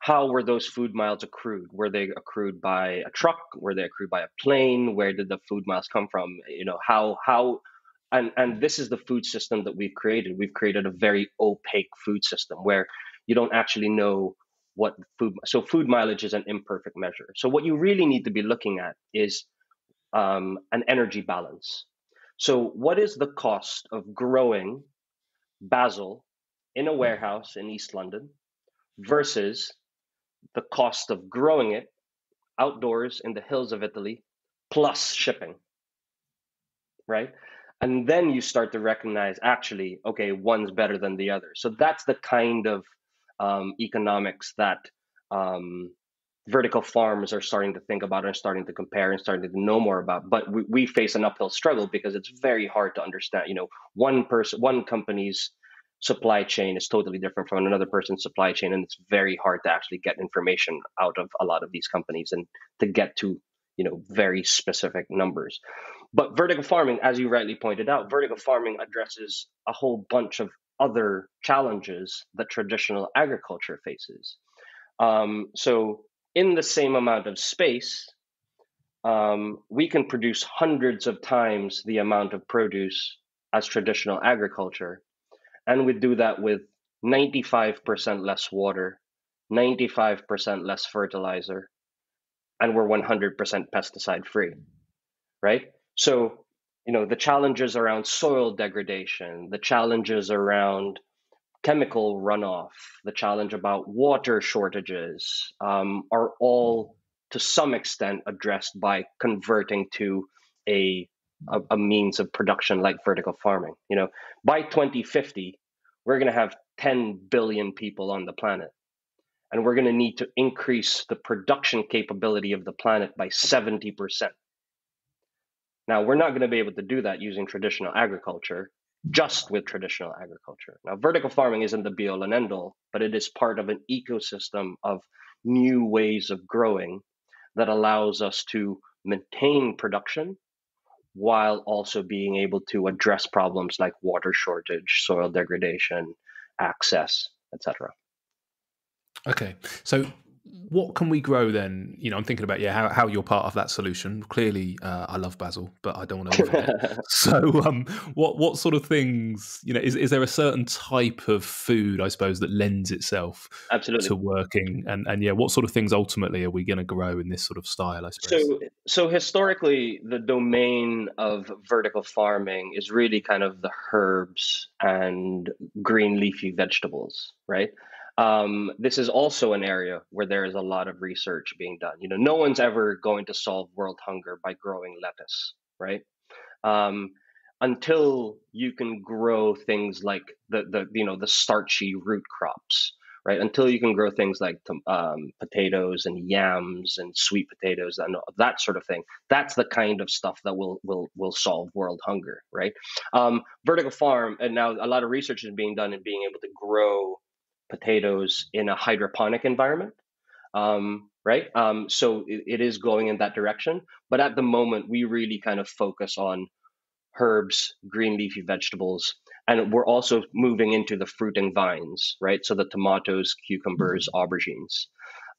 how were those food miles accrued? Were they accrued by a truck? Were they accrued by a plane? Where did the food miles come from? You know, how, how, and, and this is the food system that we've created. We've created a very opaque food system where you don't actually know what food, so food mileage is an imperfect measure. So what you really need to be looking at is um, an energy balance. So what is the cost of growing basil in a warehouse in East London versus the cost of growing it outdoors in the hills of Italy, plus shipping, right? And then you start to recognize, actually, okay, one's better than the other. So that's the kind of um, economics that um, vertical farms are starting to think about and starting to compare and starting to know more about. But we, we face an uphill struggle because it's very hard to understand. You know, one person, one company's supply chain is totally different from another person's supply chain, and it's very hard to actually get information out of a lot of these companies and to get to, you know, very specific numbers. But vertical farming, as you rightly pointed out, vertical farming addresses a whole bunch of other challenges that traditional agriculture faces. Um, so in the same amount of space, um, we can produce hundreds of times the amount of produce as traditional agriculture. And we do that with ninety-five percent less water, ninety-five percent less fertilizer, and we're one hundred percent pesticide free, right? So, you know, the challenges around soil degradation, the challenges around chemical runoff, the challenge about water shortages um, are all to some extent addressed by converting to a A, a means of production like vertical farming. You know, by twenty fifty, we're going to have ten billion people on the planet, and we're going to need to increase the production capability of the planet by seventy percent. Now, we're not going to be able to do that using traditional agriculture, just with traditional agriculture. Now, vertical farming isn't the be all and end all, but it is part of an ecosystem of new ways of growing that allows us to maintain production while also being able to address problems like water shortage, soil degradation, access, et cetera. Okay, so what can we grow then? You know, I'm thinking about, yeah, how, how you're part of that solution. Clearly, uh, I love basil, but I don't want to live it. So um, what what sort of things, you know, is, is there a certain type of food, I suppose, that lends itself Absolutely. To working? And, and yeah, what sort of things ultimately are we going to grow in this sort of style, I suppose? So, so historically, the domain of vertical farming is really kind of the herbs and green leafy vegetables, right? Um, this is also an area where there is a lot of research being done. You know, no one's ever going to solve world hunger by growing lettuce, right? Um, until you can grow things like the, the, you know, the starchy root crops, right? Until you can grow things like um, potatoes and yams and sweet potatoes and that sort of thing. That's the kind of stuff that will will will solve world hunger, right? Um, vertical farm, and now a lot of research is being done in being able to grow potatoes in a hydroponic environment, um, right? Um, so it, it is going in that direction. But at the moment, we really kind of focus on herbs, green leafy vegetables, and we're also moving into the fruit and vines, right? So the tomatoes, cucumbers, aubergines.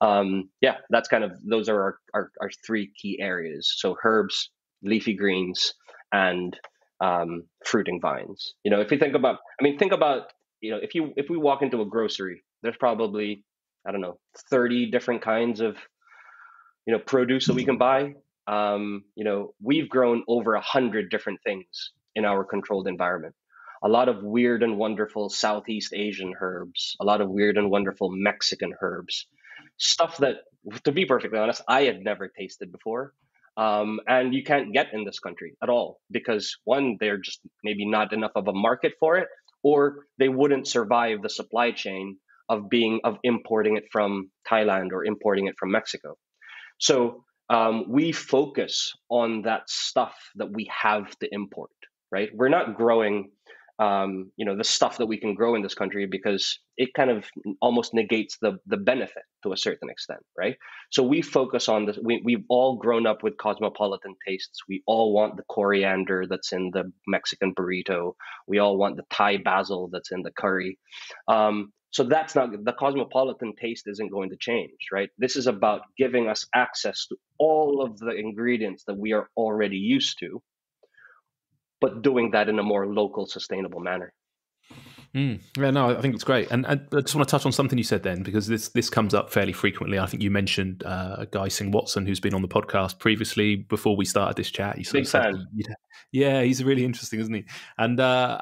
Um, yeah, that's kind of, those are our, our, our three key areas. So herbs, leafy greens, and um, fruit and vines. You know, if you think about, I mean, think about, you know, if you if we walk into a grocery, there's probably, I don't know, thirty different kinds of, you know, produce that we can buy. Um, you know, we've grown over a hundred different things in our controlled environment. A lot of weird and wonderful Southeast Asian herbs, a lot of weird and wonderful Mexican herbs, stuff that, to be perfectly honest, I had never tasted before. Um, and you can't get in this country at all because, one, they're just maybe not enough of a market for it, or they wouldn't survive the supply chain of being of importing it from Thailand or importing it from Mexico. So um, we focus on that stuff that we have to import, right? We're not growing, um, you know, the stuff that we can grow in this country because it kind of almost negates the the benefit to a certain extent, right? So we focus on this. We, we've all grown up with cosmopolitan tastes. We all want the coriander that's in the Mexican burrito. We all want the Thai basil that's in the curry. Um, so that's not, the cosmopolitan taste isn't going to change, right? This is about giving us access to all of the ingredients that we are already used to, but doing that in a more local, sustainable manner. Mm. Yeah, no, I think it's great. And, and I just want to touch on something you said then, because this this comes up fairly frequently. I think you mentioned uh, Guy Singh Watson, who's been on the podcast previously before we started this chat. Big fan. Yeah, he's really interesting, isn't he? And uh,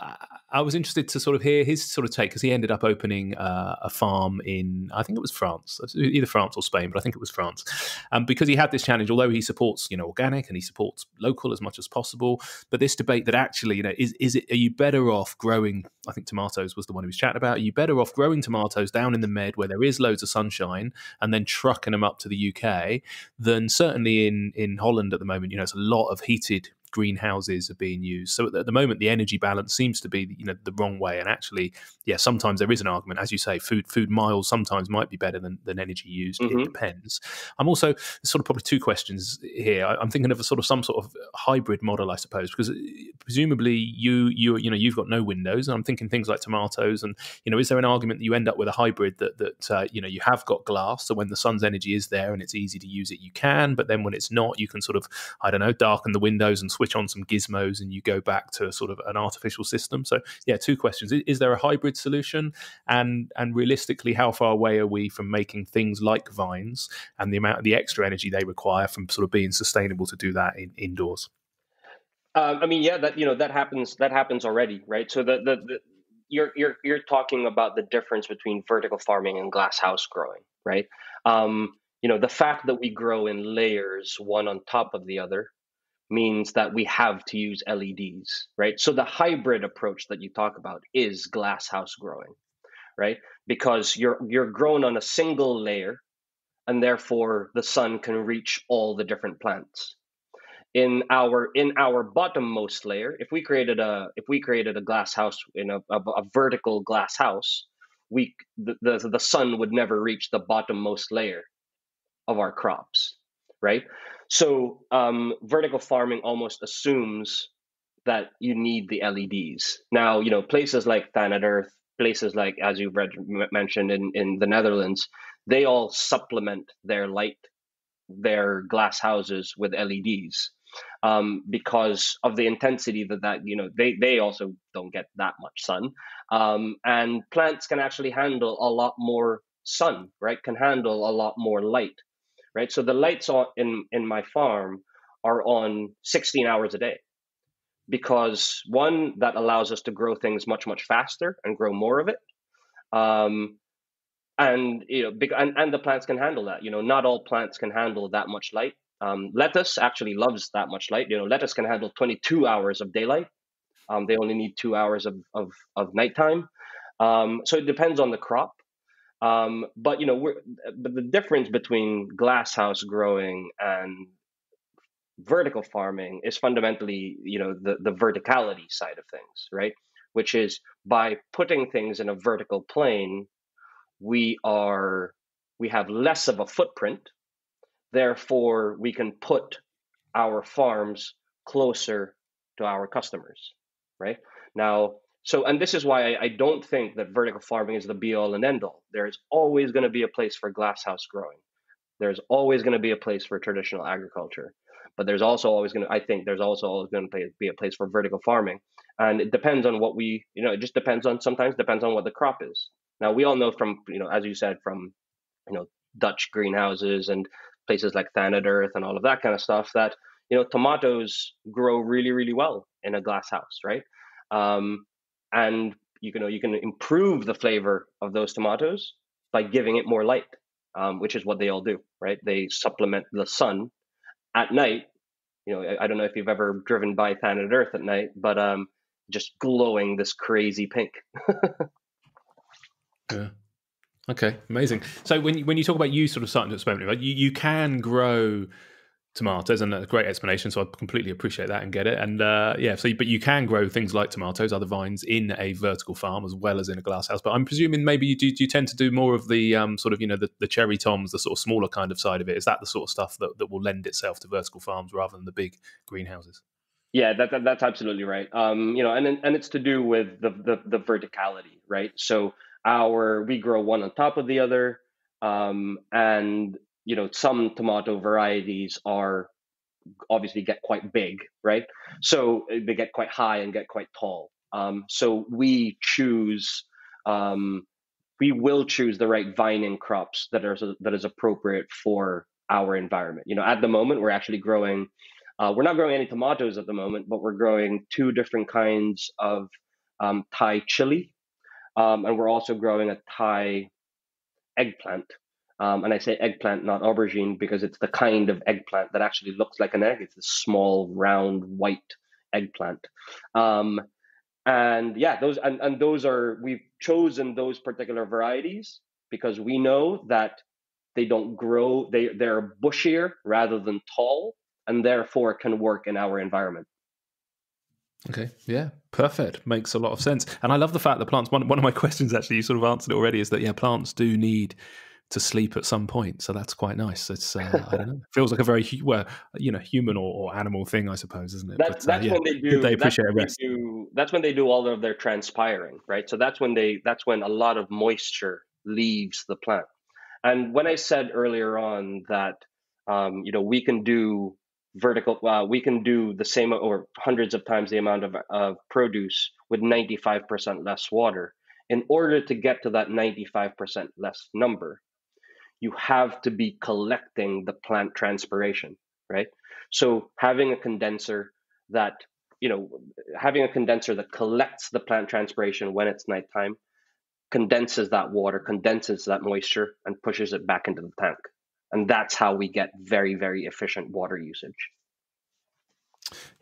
I was interested to sort of hear his sort of take, because he ended up opening uh, a farm in, I think it was France, either France or Spain, but I think it was France. And um, because he had this challenge, although he supports, you know, organic and he supports local as much as possible, but this debate that actually, you know, is, is it, are you better off growing, I think tomatoes was the one he was chatting about, are you better off growing tomatoes down in the Med where there is loads of sunshine and then trucking them up to the U K than certainly in in Holland at the moment? You know, it's a lot of heated greenhouses are being used. So at the moment, the energy balance seems to be, you know, the wrong way. And actually, yeah, sometimes there is an argument, as you say, food food miles sometimes might be better than, than energy used. Mm-hmm. It depends. I'm also sort of probably two questions here. I, I'm thinking of a sort of some sort of hybrid model, I suppose, because presumably you you you know you've got no windows. And I'm thinking things like tomatoes. And you know, is there an argument that you end up with a hybrid that that uh, you know you have got glass, so when the sun's energy is there and it's easy to use it, you can. But then when it's not, you can sort of I don't know darken the windows and switch switch on some gizmos and you go back to sort of an artificial system. So yeah, two questions. Is there a hybrid solution? And and realistically, how far away are we from making things like vines and the amount of the extra energy they require from sort of being sustainable to do that in, indoors? Um, I mean, yeah, that, you know, that happens, that happens already, right? So the, the, the you're, you're, you're talking about the difference between vertical farming and glasshouse growing, right? Um, you know, the fact that we grow in layers, one on top of the other, means that we have to use L E Ds, right? So the hybrid approach that you talk about is glasshouse growing, right? Because you're you're grown on a single layer, and therefore the sun can reach all the different plants. In our in our bottommost layer, if we created a if we created a glasshouse in a, a, a vertical glasshouse, we the, the the sun would never reach the bottommost layer of our crops, right? So um, vertical farming almost assumes that you need the L E Ds. Now, you know, places like Thanet Earth, places like, as you've read, mentioned in, in the Netherlands, they all supplement their light, their glass houses with L E Ds um, because of the intensity that, that you know, they, they also don't get that much sun. Um, and plants can actually handle a lot more sun, right, can handle a lot more light. Right, so the lights on in in my farm are on sixteen hours a day, because one, that allows us to grow things much much faster and grow more of it, um, and you know, big, and and the plants can handle that. You know, not all plants can handle that much light. Um, lettuce actually loves that much light. You know, lettuce can handle twenty-two hours of daylight. Um, they only need two hours of of of nighttime. Um, so it depends on the crop. Um, but, you know, we're, but the difference between glasshouse growing and vertical farming is fundamentally, you know, the, the verticality side of things, right? Which is by putting things in a vertical plane, we are, we have less of a footprint. Therefore, we can put our farms closer to our customers, right? Now, So, and this is why I, I don't think that vertical farming is the be all and end all. There's always going to be a place for glasshouse growing. There's always going to be a place for traditional agriculture, but there's also always going to, I think there's also always going to be a place for vertical farming. And it depends on what we, you know, it just depends on, sometimes depends on what the crop is. Now we all know from, you know, as you said, from, you know, Dutch greenhouses and places like Thanet Earth and all of that kind of stuff that, you know, tomatoes grow really, really well in a glasshouse, right? Um, And you can you can improve the flavor of those tomatoes by giving it more light, um, which is what they all do, right? They supplement the sun at night. You know, I, I don't know if you've ever driven by Thanet Earth at night, but um, just glowing this crazy pink. Yeah. Okay, amazing. So when you, when you talk about you sort of starting to experiment, right, you, you can grow tomatoes, and that's a great explanation, so I completely appreciate that and get it. And uh, yeah, so but you can grow things like tomatoes, other vines, in a vertical farm as well as in a glasshouse. But I'm presuming maybe you do, do you tend to do more of the um, sort of, you know, the, the cherry toms, the sort of smaller kind of side of it. Is that the sort of stuff that, that will lend itself to vertical farms rather than the big greenhouses? Yeah, that, that, that's absolutely right. Um, you know, and and it's to do with the, the the verticality, right? So our we grow one on top of the other, um, and you know some tomato varieties are obviously get quite big, right? So they get quite high and get quite tall. Um, so we choose, um, we will choose the right vining crops that are that is appropriate for our environment. You know, at the moment we're actually growing. Uh, we're not growing any tomatoes at the moment, but we're growing two different kinds of um, Thai chili. Um, and we're also growing a Thai eggplant. Um, and I say eggplant, not aubergine, because it's the kind of eggplant that actually looks like an egg. It's a small, round, white eggplant. Um, and yeah, those and, and those are, we've chosen those particular varieties because we know that they don't grow, they, they're bushier rather than tall, and therefore can work in our environment. Okay, yeah, perfect. Makes a lot of sense. And I love the fact that plants, one, one of my questions actually, you sort of answered it already, is that, yeah, plants do need to sleep at some point. So that's quite nice. It's, uh, I don't know, feels like a very, well, you know, human or, or animal thing, I suppose, isn't it? That's, but, that's uh, yeah, when they do, they appreciate that's, when rest. They do, that's when they do all of their transpiring, right? So that's when they, that's when a lot of moisture leaves the plant. And when I said earlier on that, um, you know, we can do vertical, uh, we can do the same or hundreds of times the amount of, of produce with ninety-five percent less water. In order to get to that ninety-five percent less number, you have to be collecting the plant transpiration, right? So having a condenser that, you know, having a condenser that collects the plant transpiration when it's nighttime, condenses that water, condenses that moisture, and pushes it back into the tank. And that's how we get very, very efficient water usage.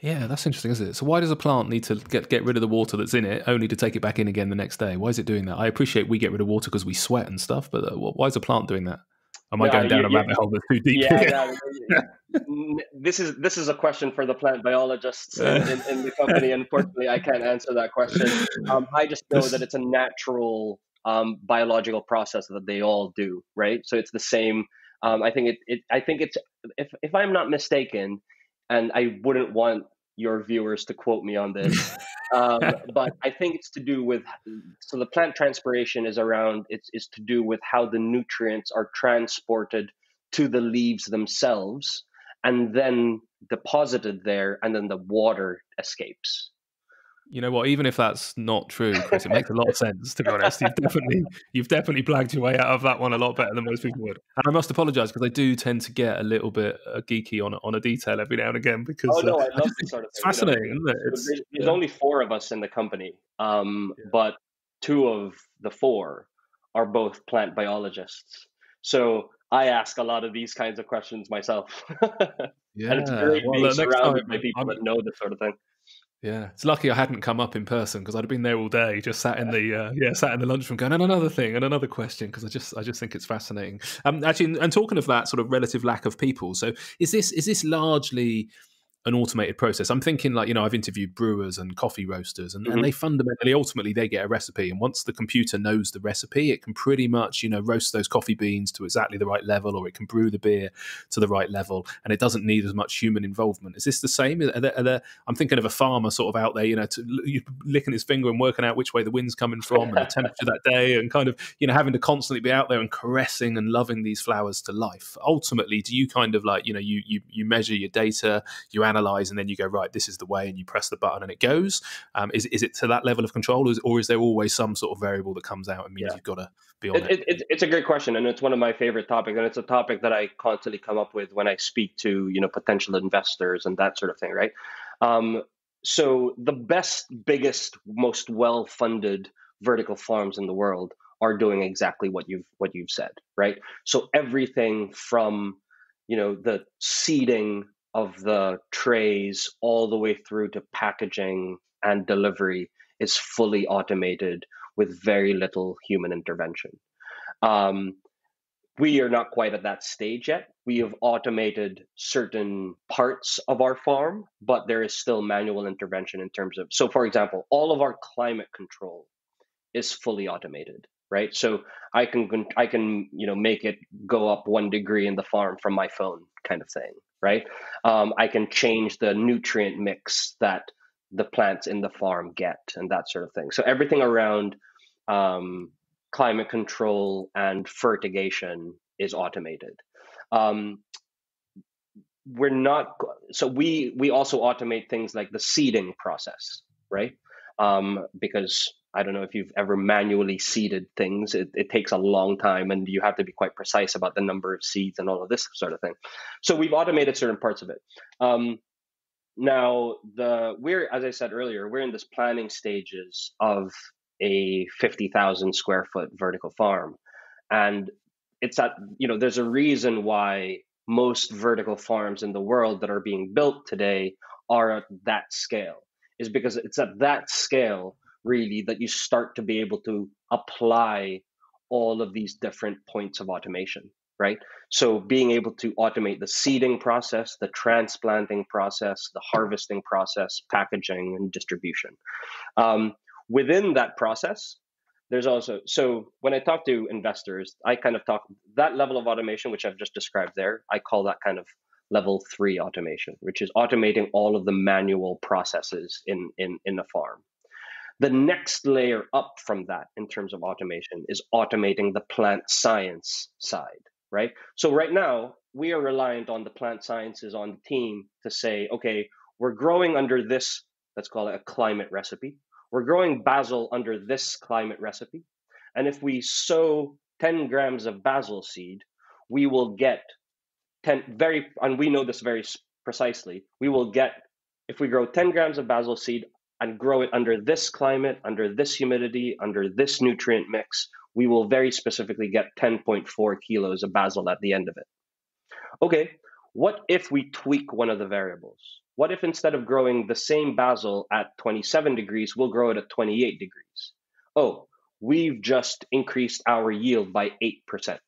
Yeah, that's interesting, isn't it? So why does a plant need to get, get rid of the water that's in it only to take it back in again the next day? Why is it doing that? I appreciate we get rid of water because we sweat and stuff, but why is a plant doing that? Am I no, going down you, a you, rabbit hole that's too deep? Yeah, no, this is this is a question for the plant biologists in, in, in the company. Unfortunately, I can't answer that question. Um, I just know that it's a natural um, biological process that they all do, right? So it's the same... Um, I think it, it. I think it's. If if I'm not mistaken, and I wouldn't want your viewers to quote me on this, um, but I think it's to do with. So the plant transpiration is around. It's is to do with how the nutrients are transported to the leaves themselves, and then deposited there, and then the water escapes. You know what? Even if that's not true, Chris, it makes a lot of sense. To be honest, you've definitely you've definitely blagged your way out of that one a lot better than most people would. And I must apologise because I do tend to get a little bit uh, geeky on on a detail every now and again. Because oh no, uh, I love this sort of thing. It's fascinating, you know, isn't it? It's, there's yeah. only four of us in the company, um, yeah. but two of the four are both plant biologists. So I ask a lot of these kinds of questions myself, yeah. and it's great well, being surrounded time, by people I'm, that know this sort of thing. Yeah, it's lucky I hadn't come up in person because I'd have been there all day, just sat in the uh, yeah, sat in the lunchroom, going and another thing and another question because I just I just think it's fascinating. Um, actually, and talking of that sort of relative lack of people, so is this is this largely an automated process? I'm thinking like you know I've interviewed brewers and coffee roasters, and, mm-hmm. and they fundamentally ultimately they get a recipe, and once the computer knows the recipe, it can pretty much you know roast those coffee beans to exactly the right level, or it can brew the beer to the right level, and it doesn't need as much human involvement. Is this the same? Are there, are there, I'm thinking of a farmer sort of out there, you know, to, licking his finger and working out which way the wind's coming from and the temperature that day, and kind of you know having to constantly be out there and caressing and loving these flowers to life. Ultimately, do you kind of like you know you you you measure your data, you analyze, and then you go right, this is the way, and you press the button and it goes? um is, is it to that level of control, or is, or is there always some sort of variable that comes out and means yeah. you've got to be on it, it. It, it's a great question, and it's one of my favorite topics, and it's a topic that I constantly come up with when I speak to you know potential investors and that sort of thing, right? Um so the best, biggest, most well-funded vertical farms in the world are doing exactly what you've what you've said, right? So everything from you know the seeding of the trays all the way through to packaging and delivery is fully automated with very little human intervention. Um, we are not quite at that stage yet. We have automated certain parts of our farm, but there is still manual intervention in terms of, so for example, all of our climate control is fully automated, right? So I can, I can, you know, make it go up one degree in the farm from my phone kind of thing, right? Um, I can change the nutrient mix that the plants in the farm get and that sort of thing. So everything around um, climate control and fertigation is automated. Um, we're not, so we, we also automate things like the seeding process, right? Um, because I don't know if you've ever manually seeded things. It, it takes a long time and you have to be quite precise about the number of seeds and all of this sort of thing. So we've automated certain parts of it. Um, now the, we're, as I said earlier, we're in this planning stages of a fifty thousand square foot vertical farm. And it's that, you know, there's a reason why most vertical farms in the world that are being built today are at that scale, is because it's at that scale really that you start to be able to apply all of these different points of automation, right? So being able to automate the seeding process, the transplanting process, the harvesting process, packaging and distribution. Um, within that process, there's also, so when I talk to investors, I kind of talk that level of automation, which I've just described there, I call that kind of level three automation, which is automating all of the manual processes in, in, in a farm. The next layer up from that in terms of automation is automating the plant science side, right? So right now we are reliant on the plant sciences on the team to say, okay, we're growing under this, let's call it a climate recipe. We're growing basil under this climate recipe. And if we sow ten grams of basil seed, we will get ten very, and we know this very precisely, we will get, if we grow ten grams of basil seed and grow it under this climate, under this humidity, under this nutrient mix, we will very specifically get ten point four kilos of basil at the end of it. Okay, what if we tweak one of the variables? What if instead of growing the same basil at twenty-seven degrees, we'll grow it at twenty-eight degrees? Oh, we've just increased our yield by eight percent.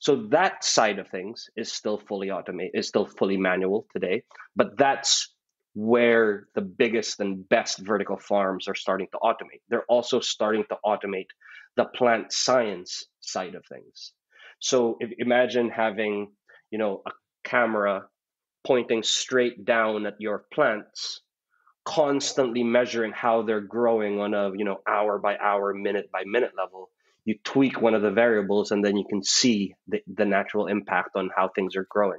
So that side of things is still fully automated, is still fully manual today, but that's where the biggest and best vertical farms are starting to automate. They're also starting to automate the plant science side of things. So if, imagine having, you know, a camera pointing straight down at your plants, constantly measuring how they're growing on a, you know, hour by hour, minute by minute level. You tweak one of the variables and then you can see the, the natural impact on how things are growing,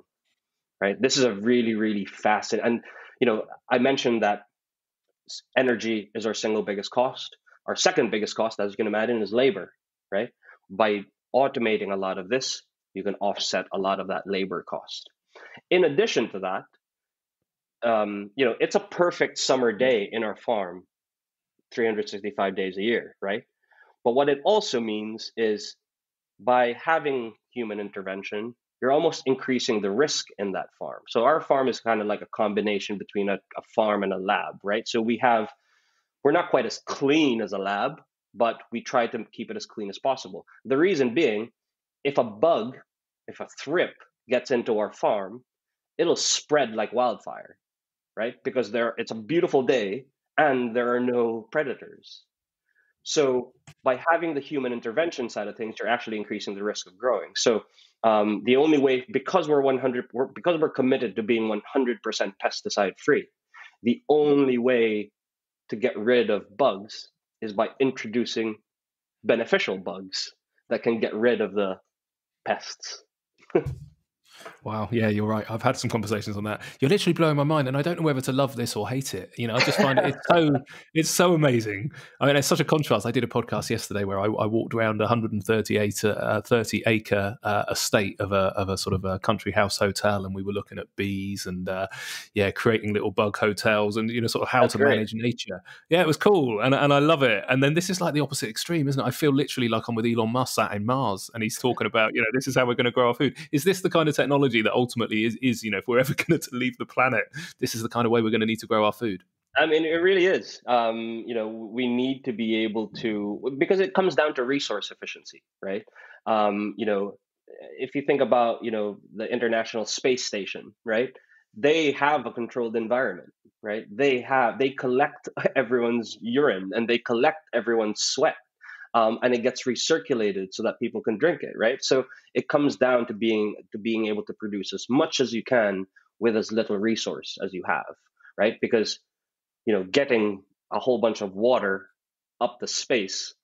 right? This is a really, really fascinating. And, you know, I mentioned that energy is our single biggest cost. Our second biggest cost, as you can imagine, is labor, right? By automating a lot of this, you can offset a lot of that labor cost. In addition to that, um, you know, it's a perfect summer day in our farm, three hundred sixty-five days a year, right? But what it also means is by having human intervention, you're almost increasing the risk in that farm. So our farm is kind of like a combination between a, a farm and a lab, right? So we have, we're not quite as clean as a lab, but we try to keep it as clean as possible. The reason being, if a bug, if a thrip gets into our farm, it'll spread like wildfire, right? Because there, it's a beautiful day and there are no predators. So by having the human intervention side of things, you're actually increasing the risk of growing. So um, the only way, because we're one hundred, we're, because we're committed to being one hundred percent pesticide free, the only way to get rid of bugs is by introducing beneficial bugs that can get rid of the pests. Wow. Yeah, you're right. I've had some conversations on that. You're literally blowing my mind, and I don't know whether to love this or hate it. You know, I just find it, it's so it's so amazing. I mean, it's such a contrast. I did a podcast yesterday where I, I walked around one hundred thirty acre uh, estate of a of a sort of a country house hotel, and we were looking at bees and uh, yeah, creating little bug hotels and, you know, sort of how That's to great. manage nature. Yeah, it was cool, and and I love it. And then this is like the opposite extreme, isn't it? I feel literally like I'm with Elon Musk sat in Mars, and he's talking about, you know, this is how we're going to grow our food. Is this the kind of technology that ultimately is, is, you know, if we're ever going to leave the planet, this is the kind of way we're going to need to grow our food? I mean, it really is. Um, you know, we need to be able to, because it comes down to resource efficiency, right? Um, you know, if you think about, you know, the International Space Station, right? They have a controlled environment, right? They have, they collect everyone's urine and they collect everyone's sweat, um, and it gets recirculated so that people can drink it, right? So it comes down to being, to being able to produce as much as you can with as little resource as you have, right? Because, you know, getting a whole bunch of water up the space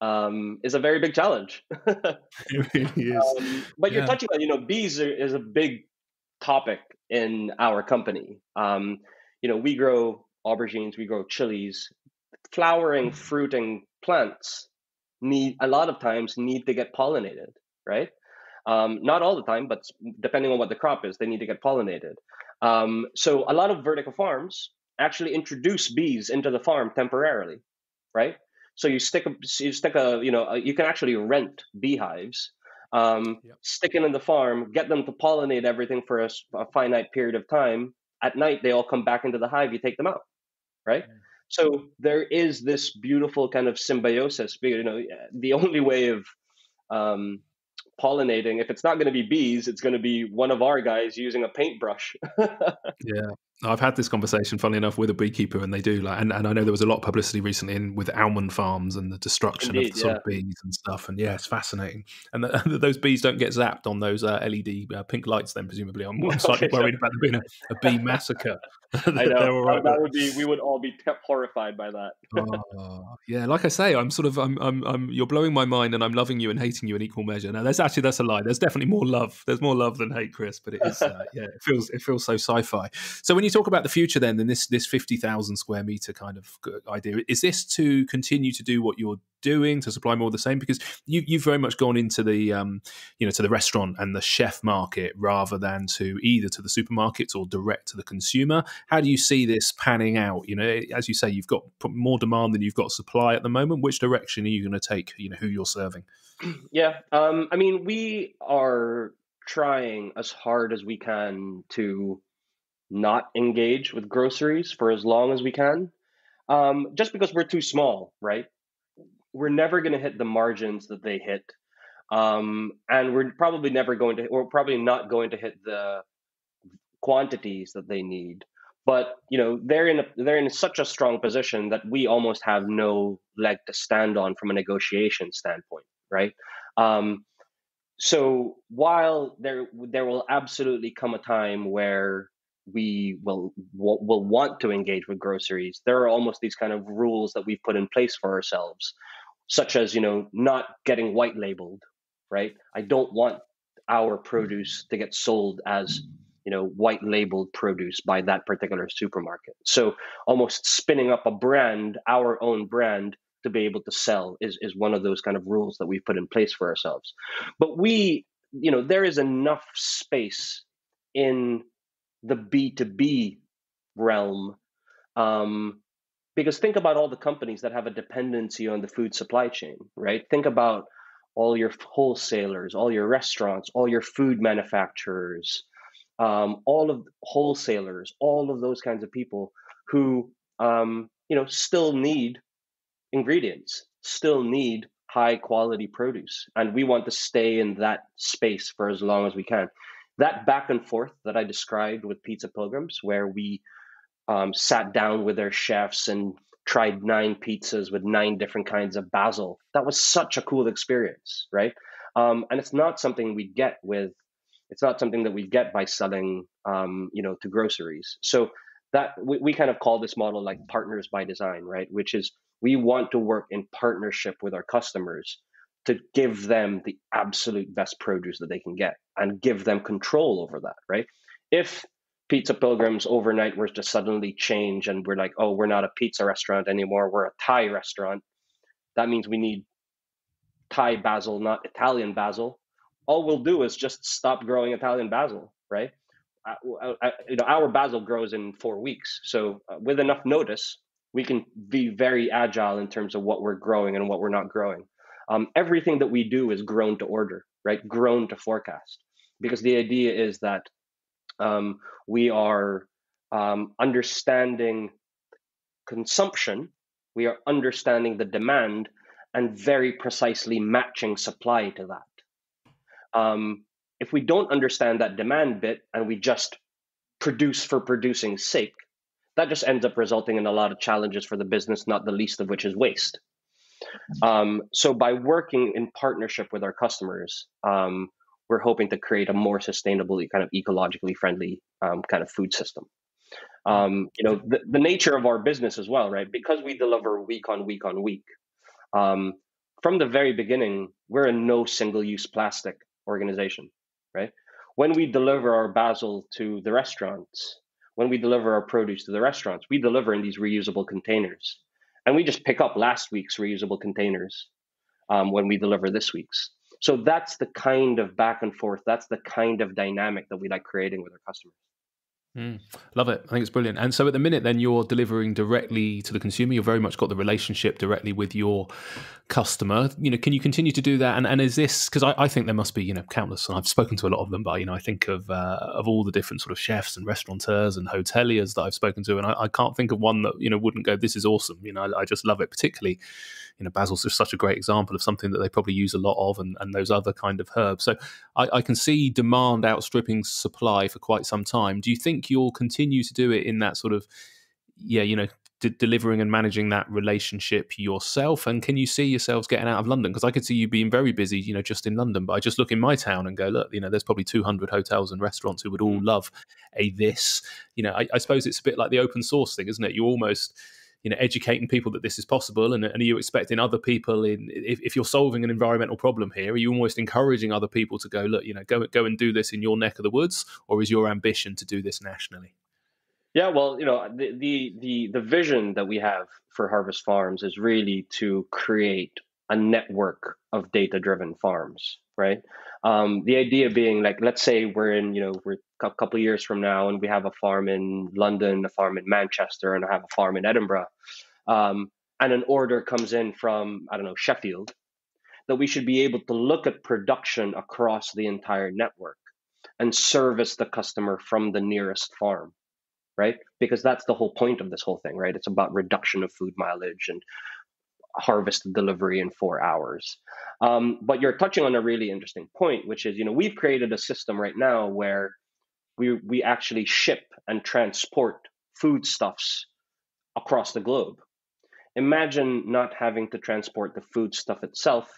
um, is a very big challenge. It really is. Um, but yeah. You're touching on, you know, bees are, is a big topic in our company. Um, you know, we grow aubergines, we grow chilies, flowering, fruiting plants need a lot of times need to get pollinated, right? Um, not all the time, but depending on what the crop is, they need to get pollinated. Um, so a lot of vertical farms actually introduce bees into the farm temporarily, right? So you stick a, you stick a, you know, a, you can actually rent beehives, um, yep. stick them in the farm, get them to pollinate everything for a, a finite period of time. At night, they all come back into the hive, you take them out, right? Mm. So there is this beautiful kind of symbiosis. You know, the only way of um, pollinating, if it's not going to be bees, it's going to be one of our guys using a paintbrush. Yeah. I've had this conversation, funnily enough, with a beekeeper, and they do like, and, and I know there was a lot of publicity recently in with almond farms and the destruction Indeed, of the sort yeah. of bees and stuff. And yeah, it's fascinating. And the, those bees don't get zapped on those uh, L E D uh, pink lights, then presumably. I'm, I'm slightly okay, worried so. about there being a, a bee massacre. I know. All right. That would be, we would all be horrified by that. Oh, yeah, like I say, I'm sort of, I'm, I'm, I'm, you're blowing my mind, and I'm loving you and hating you in equal measure. Now, that's actually that's a lie. There's definitely more love. There's more love than hate, Chris. But it is, uh, yeah, it feels it feels so sci-fi. So when you talk about the future then, then this this fifty thousand square meter kind of idea, is this to continue to do what you're doing, to supply more of the same? Because you, you've very much gone into the, um, you know, to the restaurant and the chef market rather than to either to the supermarkets or direct to the consumer. How do you see this panning out? You know, as you say, you've got more demand than you've got supply at the moment. Which direction are you going to take, you know, who you're serving? Yeah. Um, I mean, we are trying as hard as we can to not engage with groceries for as long as we can, um, just because we're too small, right? We're never going to hit the margins that they hit. Um, and we're probably never going to, or probably not going to hit the quantities that they need. But, you know, they're in a, they're in such a strong position that we almost have no leg to stand on from a negotiation standpoint, right? Um, so while there, there will absolutely come a time where we will will want to engage with groceries, there are almost these kind of rules that we've put in place for ourselves, such as, you know, not getting white labeled, right? I don't want our produce to get sold as, you know, white labeled produce by that particular supermarket. So almost spinning up a brand, our own brand, to be able to sell is, is one of those kind of rules that we've put in place for ourselves. But we, you know, there is enough space in the B two B realm, um, because think about all the companies that have a dependency on the food supply chain, right? Think about all your wholesalers, all your restaurants, all your food manufacturers, um, all of wholesalers, all of those kinds of people who, um, you know, still need ingredients, still need high quality produce. And we want to stay in that space for as long as we can. That back and forth that I described with Pizza Pilgrims, where we um, sat down with their chefs and tried nine pizzas with nine different kinds of basil, that was such a cool experience, right? Um, and it's not something we get with, it's not something that we get by selling, um, you know, to groceries. So that we, we kind of call this model like partners by design, right? Which is we want to work in partnership with our customers to give them the absolute best produce that they can get and give them control over that, right? If Pizza Pilgrims overnight were to suddenly change and we're like, oh, we're not a pizza restaurant anymore, we're a Thai restaurant, that means we need Thai basil, not Italian basil. All we'll do is just stop growing Italian basil, right? I, I, you know, our basil grows in four weeks. So with enough notice, we can be very agile in terms of what we're growing and what we're not growing. Um, everything that we do is grown to order, right? Grown to forecast, because the idea is that um, we are um, understanding consumption, we are understanding the demand and very precisely matching supply to that. Um, if we don't understand that demand bit and we just produce for producing's sake, that just ends up resulting in a lot of challenges for the business, not the least of which is waste. Um, so by working in partnership with our customers, um, we're hoping to create a more sustainable, kind of ecologically friendly um, kind of food system. Um, you know, the, the nature of our business as well, right? Because we deliver week on week on week. Um, from the very beginning, we're a no single-use plastic organization, right? When we deliver our basil to the restaurants, when we deliver our produce to the restaurants, we deliver in these reusable containers. And we just pick up last week's reusable containers um, when we deliver this week's. So that's the kind of back and forth. That's the kind of dynamic that we like creating with our customers. Mm, love it. I think it's brilliant. And so at the minute, then you're delivering directly to the consumer. You've very much got the relationship directly with your customer. You know, can you continue to do that? And, and is this, because I, I think there must be, you know, countless, and I've spoken to a lot of them, but, you know, I think of uh, of all the different sort of chefs and restaurateurs and hoteliers that I've spoken to. And I, I can't think of one that, you know, wouldn't go, this is awesome. You know, I, I just love it, particularly, you know, basil's just such a great example of something that they probably use a lot of, and, and those other kind of herbs. So I, I can see demand outstripping supply for quite some time. Do you think you'll continue to do it in that sort of, yeah, you know, d delivering and managing that relationship yourself? And can you see yourselves getting out of London? Because I could see you being very busy, you know, just in London. But I just look in my town and go, look, you know, there's probably two hundred hotels and restaurants who would all love a this. You know, I, I suppose it's a bit like the open source thing, isn't it? You almost... you know, educating people that this is possible, and, and are you expecting other people in? If, if you're solving an environmental problem here, are you almost encouraging other people to go, look, you know, go go and do this in your neck of the woods, or is your ambition to do this nationally? Yeah, well, you know, the the the, the vision that we have for Harvest Farms is really to create a network of data-driven farms, right? Um, the idea being, like, let's say we're in, you know, we're a couple of years from now, and we have a farm in London, a farm in Manchester, and I have a farm in Edinburgh. Um, and an order comes in from, I don't know, Sheffield, that we should be able to look at production across the entire network and service the customer from the nearest farm, right? Because that's the whole point of this whole thing, right? It's about reduction of food mileage and harvest delivery in four hours. Um, but you're touching on a really interesting point, which is, you know, we've created a system right now where we we actually ship and transport foodstuffs across the globe. Imagine not having to transport the foodstuff itself,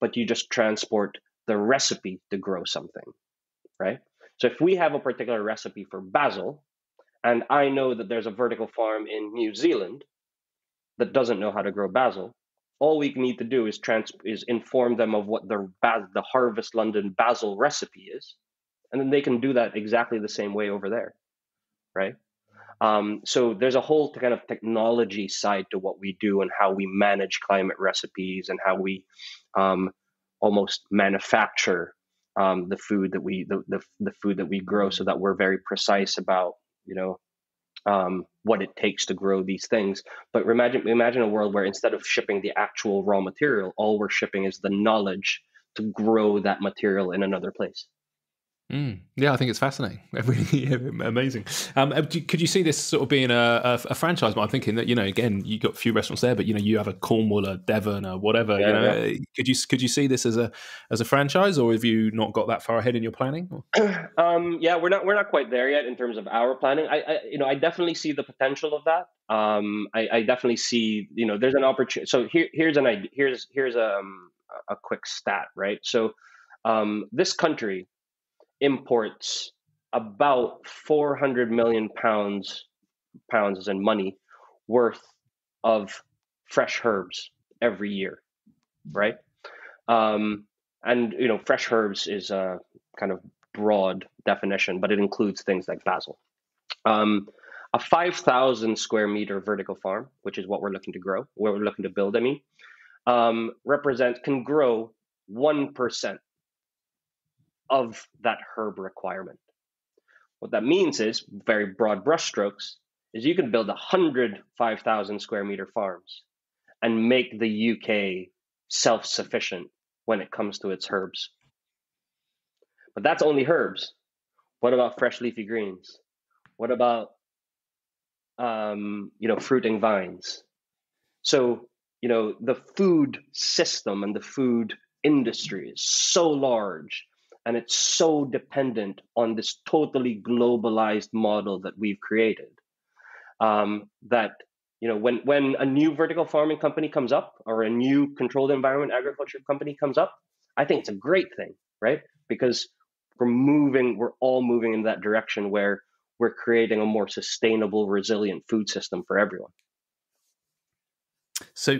but you just transport the recipe to grow something, right? So if we have a particular recipe for basil, and I know that there's a vertical farm in New Zealand that doesn't know how to grow basil, all we need to do is trans is inform them of what the the Harvest London basil recipe is, and then they can do that exactly the same way over there, right? Um, so there's a whole kind of technology side to what we do and how we manage climate recipes and how we um, almost manufacture um, the food that we the, the the food that we grow, so that we're very precise about, you know, Um, what it takes to grow these things. But imagine imagine a world where instead of shipping the actual raw material, all we're shipping is the knowledge to grow that material in another place. Mm. Yeah, I think it's fascinating. Amazing. Um, could you see this sort of being a, a, a franchise? I'm thinking that, you know, again, you've got a few restaurants there, but, you know, you have a Cornwall, a Devon, or whatever. Yeah, you know, yeah. Could you could you see this as a as a franchise, or have you not got that far ahead in your planning? um, yeah, we're not we're not quite there yet in terms of our planning. I, I you know I definitely see the potential of that. Um, I, I definitely see, you know, there's an opportunity. So here here's an idea. Here's here's a um, a quick stat, right? So um, this country imports about four hundred million pounds, pounds as in money, worth of fresh herbs every year, right? Um, and, you know, fresh herbs is a kind of broad definition, but it includes things like basil. Um, a five thousand square meter vertical farm, which is what we're looking to grow, what we're looking to build, I mean, um, represent, can grow one percent. Of that herb requirement. What that means is, very broad brushstrokes, is you can build a hundred five thousand square meter farms and make the U K self-sufficient when it comes to its herbs. But that's only herbs. What about fresh leafy greens? What about um, you know, fruiting vines. So, you know, the food system and the food industry is so large and it's so dependent on this totally globalized model that we've created, um, that, you know, when, when a new vertical farming company comes up or a new controlled environment agriculture company comes up, I think it's a great thing, right? Because we're moving, we're all moving in that direction where we're creating a more sustainable, resilient food system for everyone. So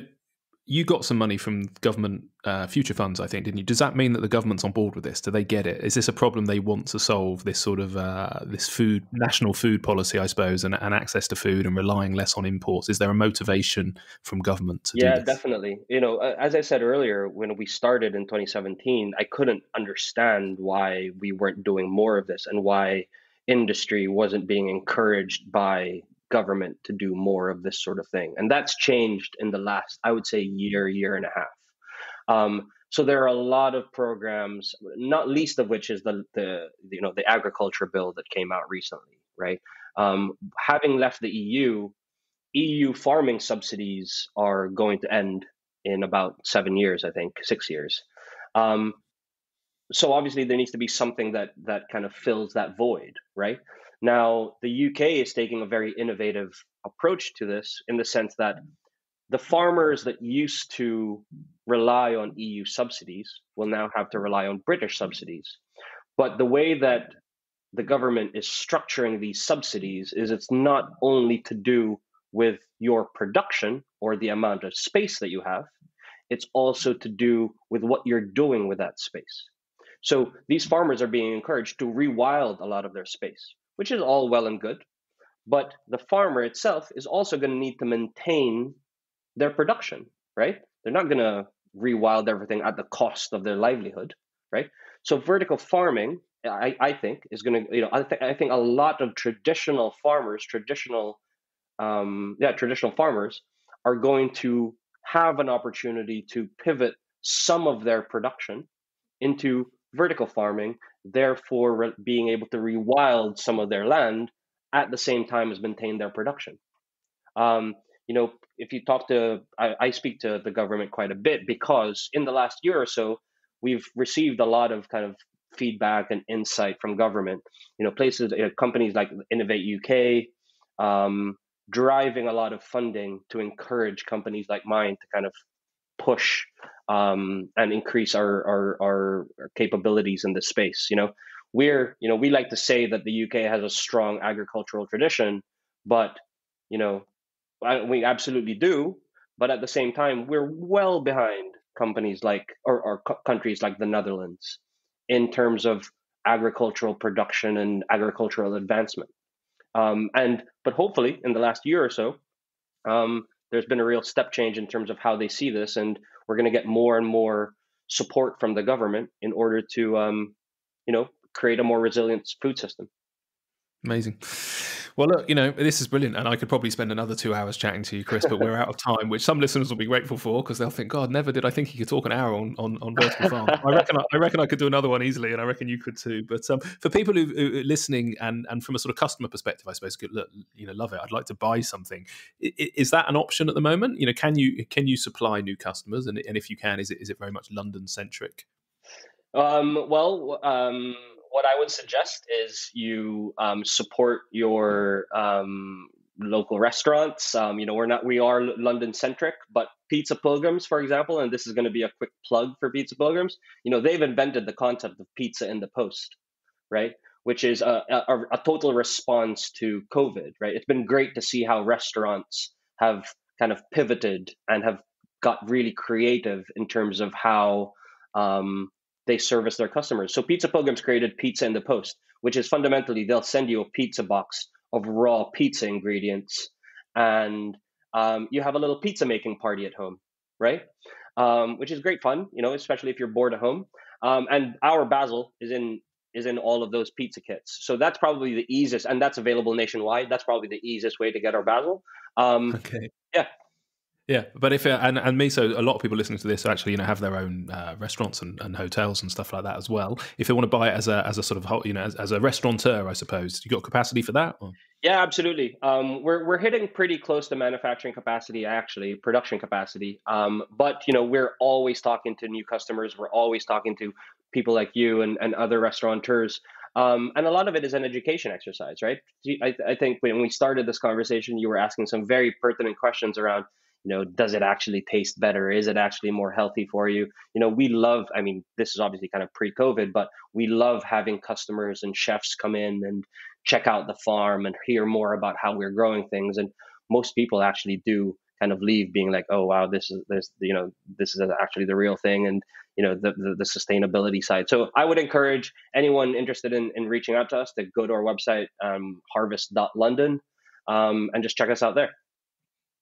you got some money from government uh, future funds, I think, didn't you? Does that mean that the government's on board with this? Do they get it? Is this a problem they want to solve, this sort of uh, this food, national food policy, I suppose, and, and access to food and relying less on imports? Is there a motivation from government to yeah, do this? Yeah, definitely. You know, as I said earlier, when we started in twenty seventeen, I couldn't understand why we weren't doing more of this and why industry wasn't being encouraged by government to do more of this sort of thing. And that's changed in the last, I would say, year, year and a half. Um, so there are a lot of programs, not least of which is the, the you know, the agriculture bill that came out recently, right? Um, having left the E U, E U farming subsidies are going to end in about seven years, I think, six years. Um, so obviously there needs to be something that that kind of fills that void, right? Now, the U K is taking a very innovative approach to this in the sense that the farmers that used to rely on E U subsidies will now have to rely on British subsidies. But the way that the government is structuring these subsidies is it's not only to do with your production or the amount of space that you have, it's also to do with what you're doing with that space. So these farmers are being encouraged to rewild a lot of their space, which is all well and good, but the farmer itself is also going to need to maintain their production, right? They're not going to rewild everything at the cost of their livelihood, right? So vertical farming, I, I think, is going to, you know, I, th I think a lot of traditional farmers, traditional, um, yeah, traditional farmers are going to have an opportunity to pivot some of their production into vertical farming, therefore being able to rewild some of their land at the same time as maintain their production. Um, you know, if you talk to, I, I speak to the government quite a bit because in the last year or so, we've received a lot of kind of feedback and insight from government, you know, places, you know, companies like Innovate U K, um, driving a lot of funding to encourage companies like mine to kind of push um, and increase our, our, our capabilities in this space. You know, we're, you know, we like to say that the U K has a strong agricultural tradition, but, you know, I, we absolutely do. But at the same time, we're well behind companies like, or, or co countries like the Netherlands in terms of agricultural production and agricultural advancement. Um, and, but hopefully in the last year or so, um, there's been a real step change in terms of how they see this, and we're going to get more and more support from the government in order to, um, you know, create a more resilient food system. Amazing. Well, look, you know, this is brilliant. And I could probably spend another two hours chatting to you, Chris, but we're out of time, which some listeners will be grateful for because they'll think, God, never did I think he could talk an hour on, on, on vertical farm. I reckon I, I reckon I could do another one easily, and I reckon you could too. But um, for people who, who are listening and, and from a sort of customer perspective, I suppose, could look, you know, love it. I'd like to buy something. I, is that an option at the moment? You know, can you can you supply new customers? And, and if you can, is it is it very much London-centric? Um, well, um... what I would suggest is you um, support your um, local restaurants. Um, you know, we're not, we are London centric, but Pizza Pilgrims, for example, and this is going to be a quick plug for Pizza Pilgrims. You know, they've invented the concept of pizza in the post, right? Which is a, a, a total response to COVID, right? It's been great to see how restaurants have kind of pivoted and have got really creative in terms of how, um, they service their customers. So Pizza Pilgrims created Pizza in the Post, which is fundamentally they'll send you a pizza box of raw pizza ingredients, and um, you have a little pizza making party at home, right? Um, which is great fun, you know, especially if you're bored at home. Um, and our basil is in is in all of those pizza kits. So that's probably the easiest, and that's available nationwide. That's probably the easiest way to get our basil. Um, okay. Yeah. Yeah, but if uh, and and me, so a lot of people listening to this actually, you know, have their own uh, restaurants and, and hotels and stuff like that as well. If they want to buy it as a as a sort of, you know, as, as a restaurateur, I suppose, you got capacity for that? Or? Yeah, absolutely. Um, we're we're hitting pretty close to manufacturing capacity, actually, production capacity. Um, but you know, we're always talking to new customers. We're always talking to people like you and, and other restaurateurs. Um, and a lot of it is an education exercise, right? I, I think when we started this conversation, you were asking some very pertinent questions around, you know, does it actually taste better? Is it actually more healthy for you? You know, we love, I mean, this is obviously kind of pre-COVID, but we love having customers and chefs come in and check out the farm and hear more about how we're growing things. And most people actually do kind of leave being like, oh, wow, this is this, you know, this is actually the real thing. And, you know, the, the, the sustainability side. So I would encourage anyone interested in, in reaching out to us to go to our website, um, harvest dot london, um, and just check us out there.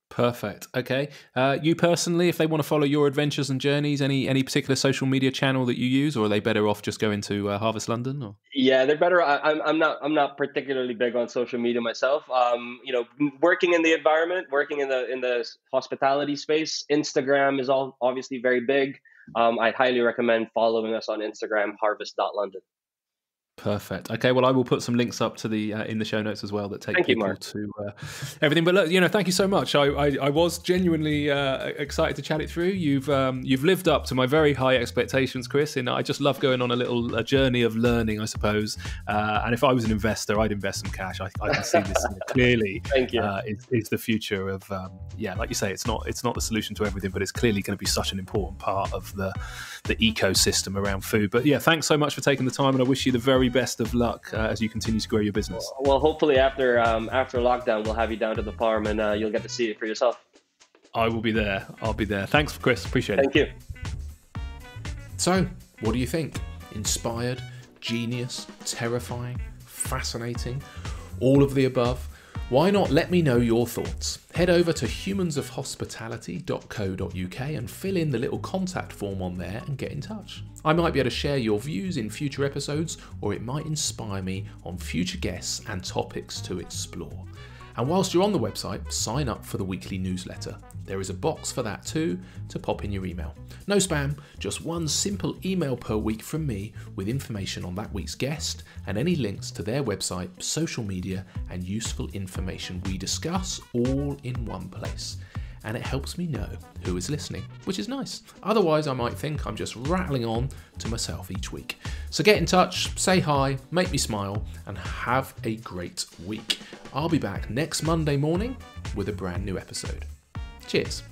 Perfect. Okay. Uh, you personally, if they want to follow your adventures and journeys, any any particular social media channel that you use, or are they better off just going to uh, Harvest London? Or? Yeah, they're better. I, I'm I'm not I'm not particularly big on social media myself. Um, you know, working in the environment, working in the in the hospitality space, Instagram is all obviously very big. Um, I highly recommend following us on Instagram, harvest dot london. Perfect. Okay, well, I will put some links up to the uh, in the show notes as well that take thank people you, to uh, everything. But look, you know, thank you so much. I I, I was genuinely uh, excited to chat it through. You've um, you've lived up to my very high expectations, Chris. And I just love going on a little a journey of learning, I suppose. Uh, and if I was an investor, I'd invest some cash. I, I can see this clearly. Thank you. Uh, it's, it's the future of um, yeah, like you say, it's not it's not the solution to everything, but it's clearly going to be such an important part of the the ecosystem around food. But yeah, thanks so much for taking the time, and I wish you the very best of luck uh, as you continue to grow your business. Well, hopefully after um, after lockdown, we'll have you down to the farm and uh, you'll get to see it for yourself. I will be there. I'll be there. Thanks, Chris. Appreciate it. Thank you. So, what do you think? Inspired, genius, terrifying, fascinating, all of the above? Why not let me know your thoughts? Head over to humans of hospitality dot co dot uk and fill in the little contact form on there and get in touch. I might be able to share your views in future episodes, or it might inspire me on future guests and topics to explore. And whilst you're on the website, sign up for the weekly newsletter. There is a box for that too, to pop in your email. No spam, just one simple email per week from me with information on that week's guest and any links to their website, social media, and useful information we discuss all in one place. And it helps me know who is listening, which is nice. Otherwise, I might think I'm just rattling on to myself each week. So get in touch, say hi, make me smile, and have a great week. I'll be back next Monday morning with a brand new episode. Cheers.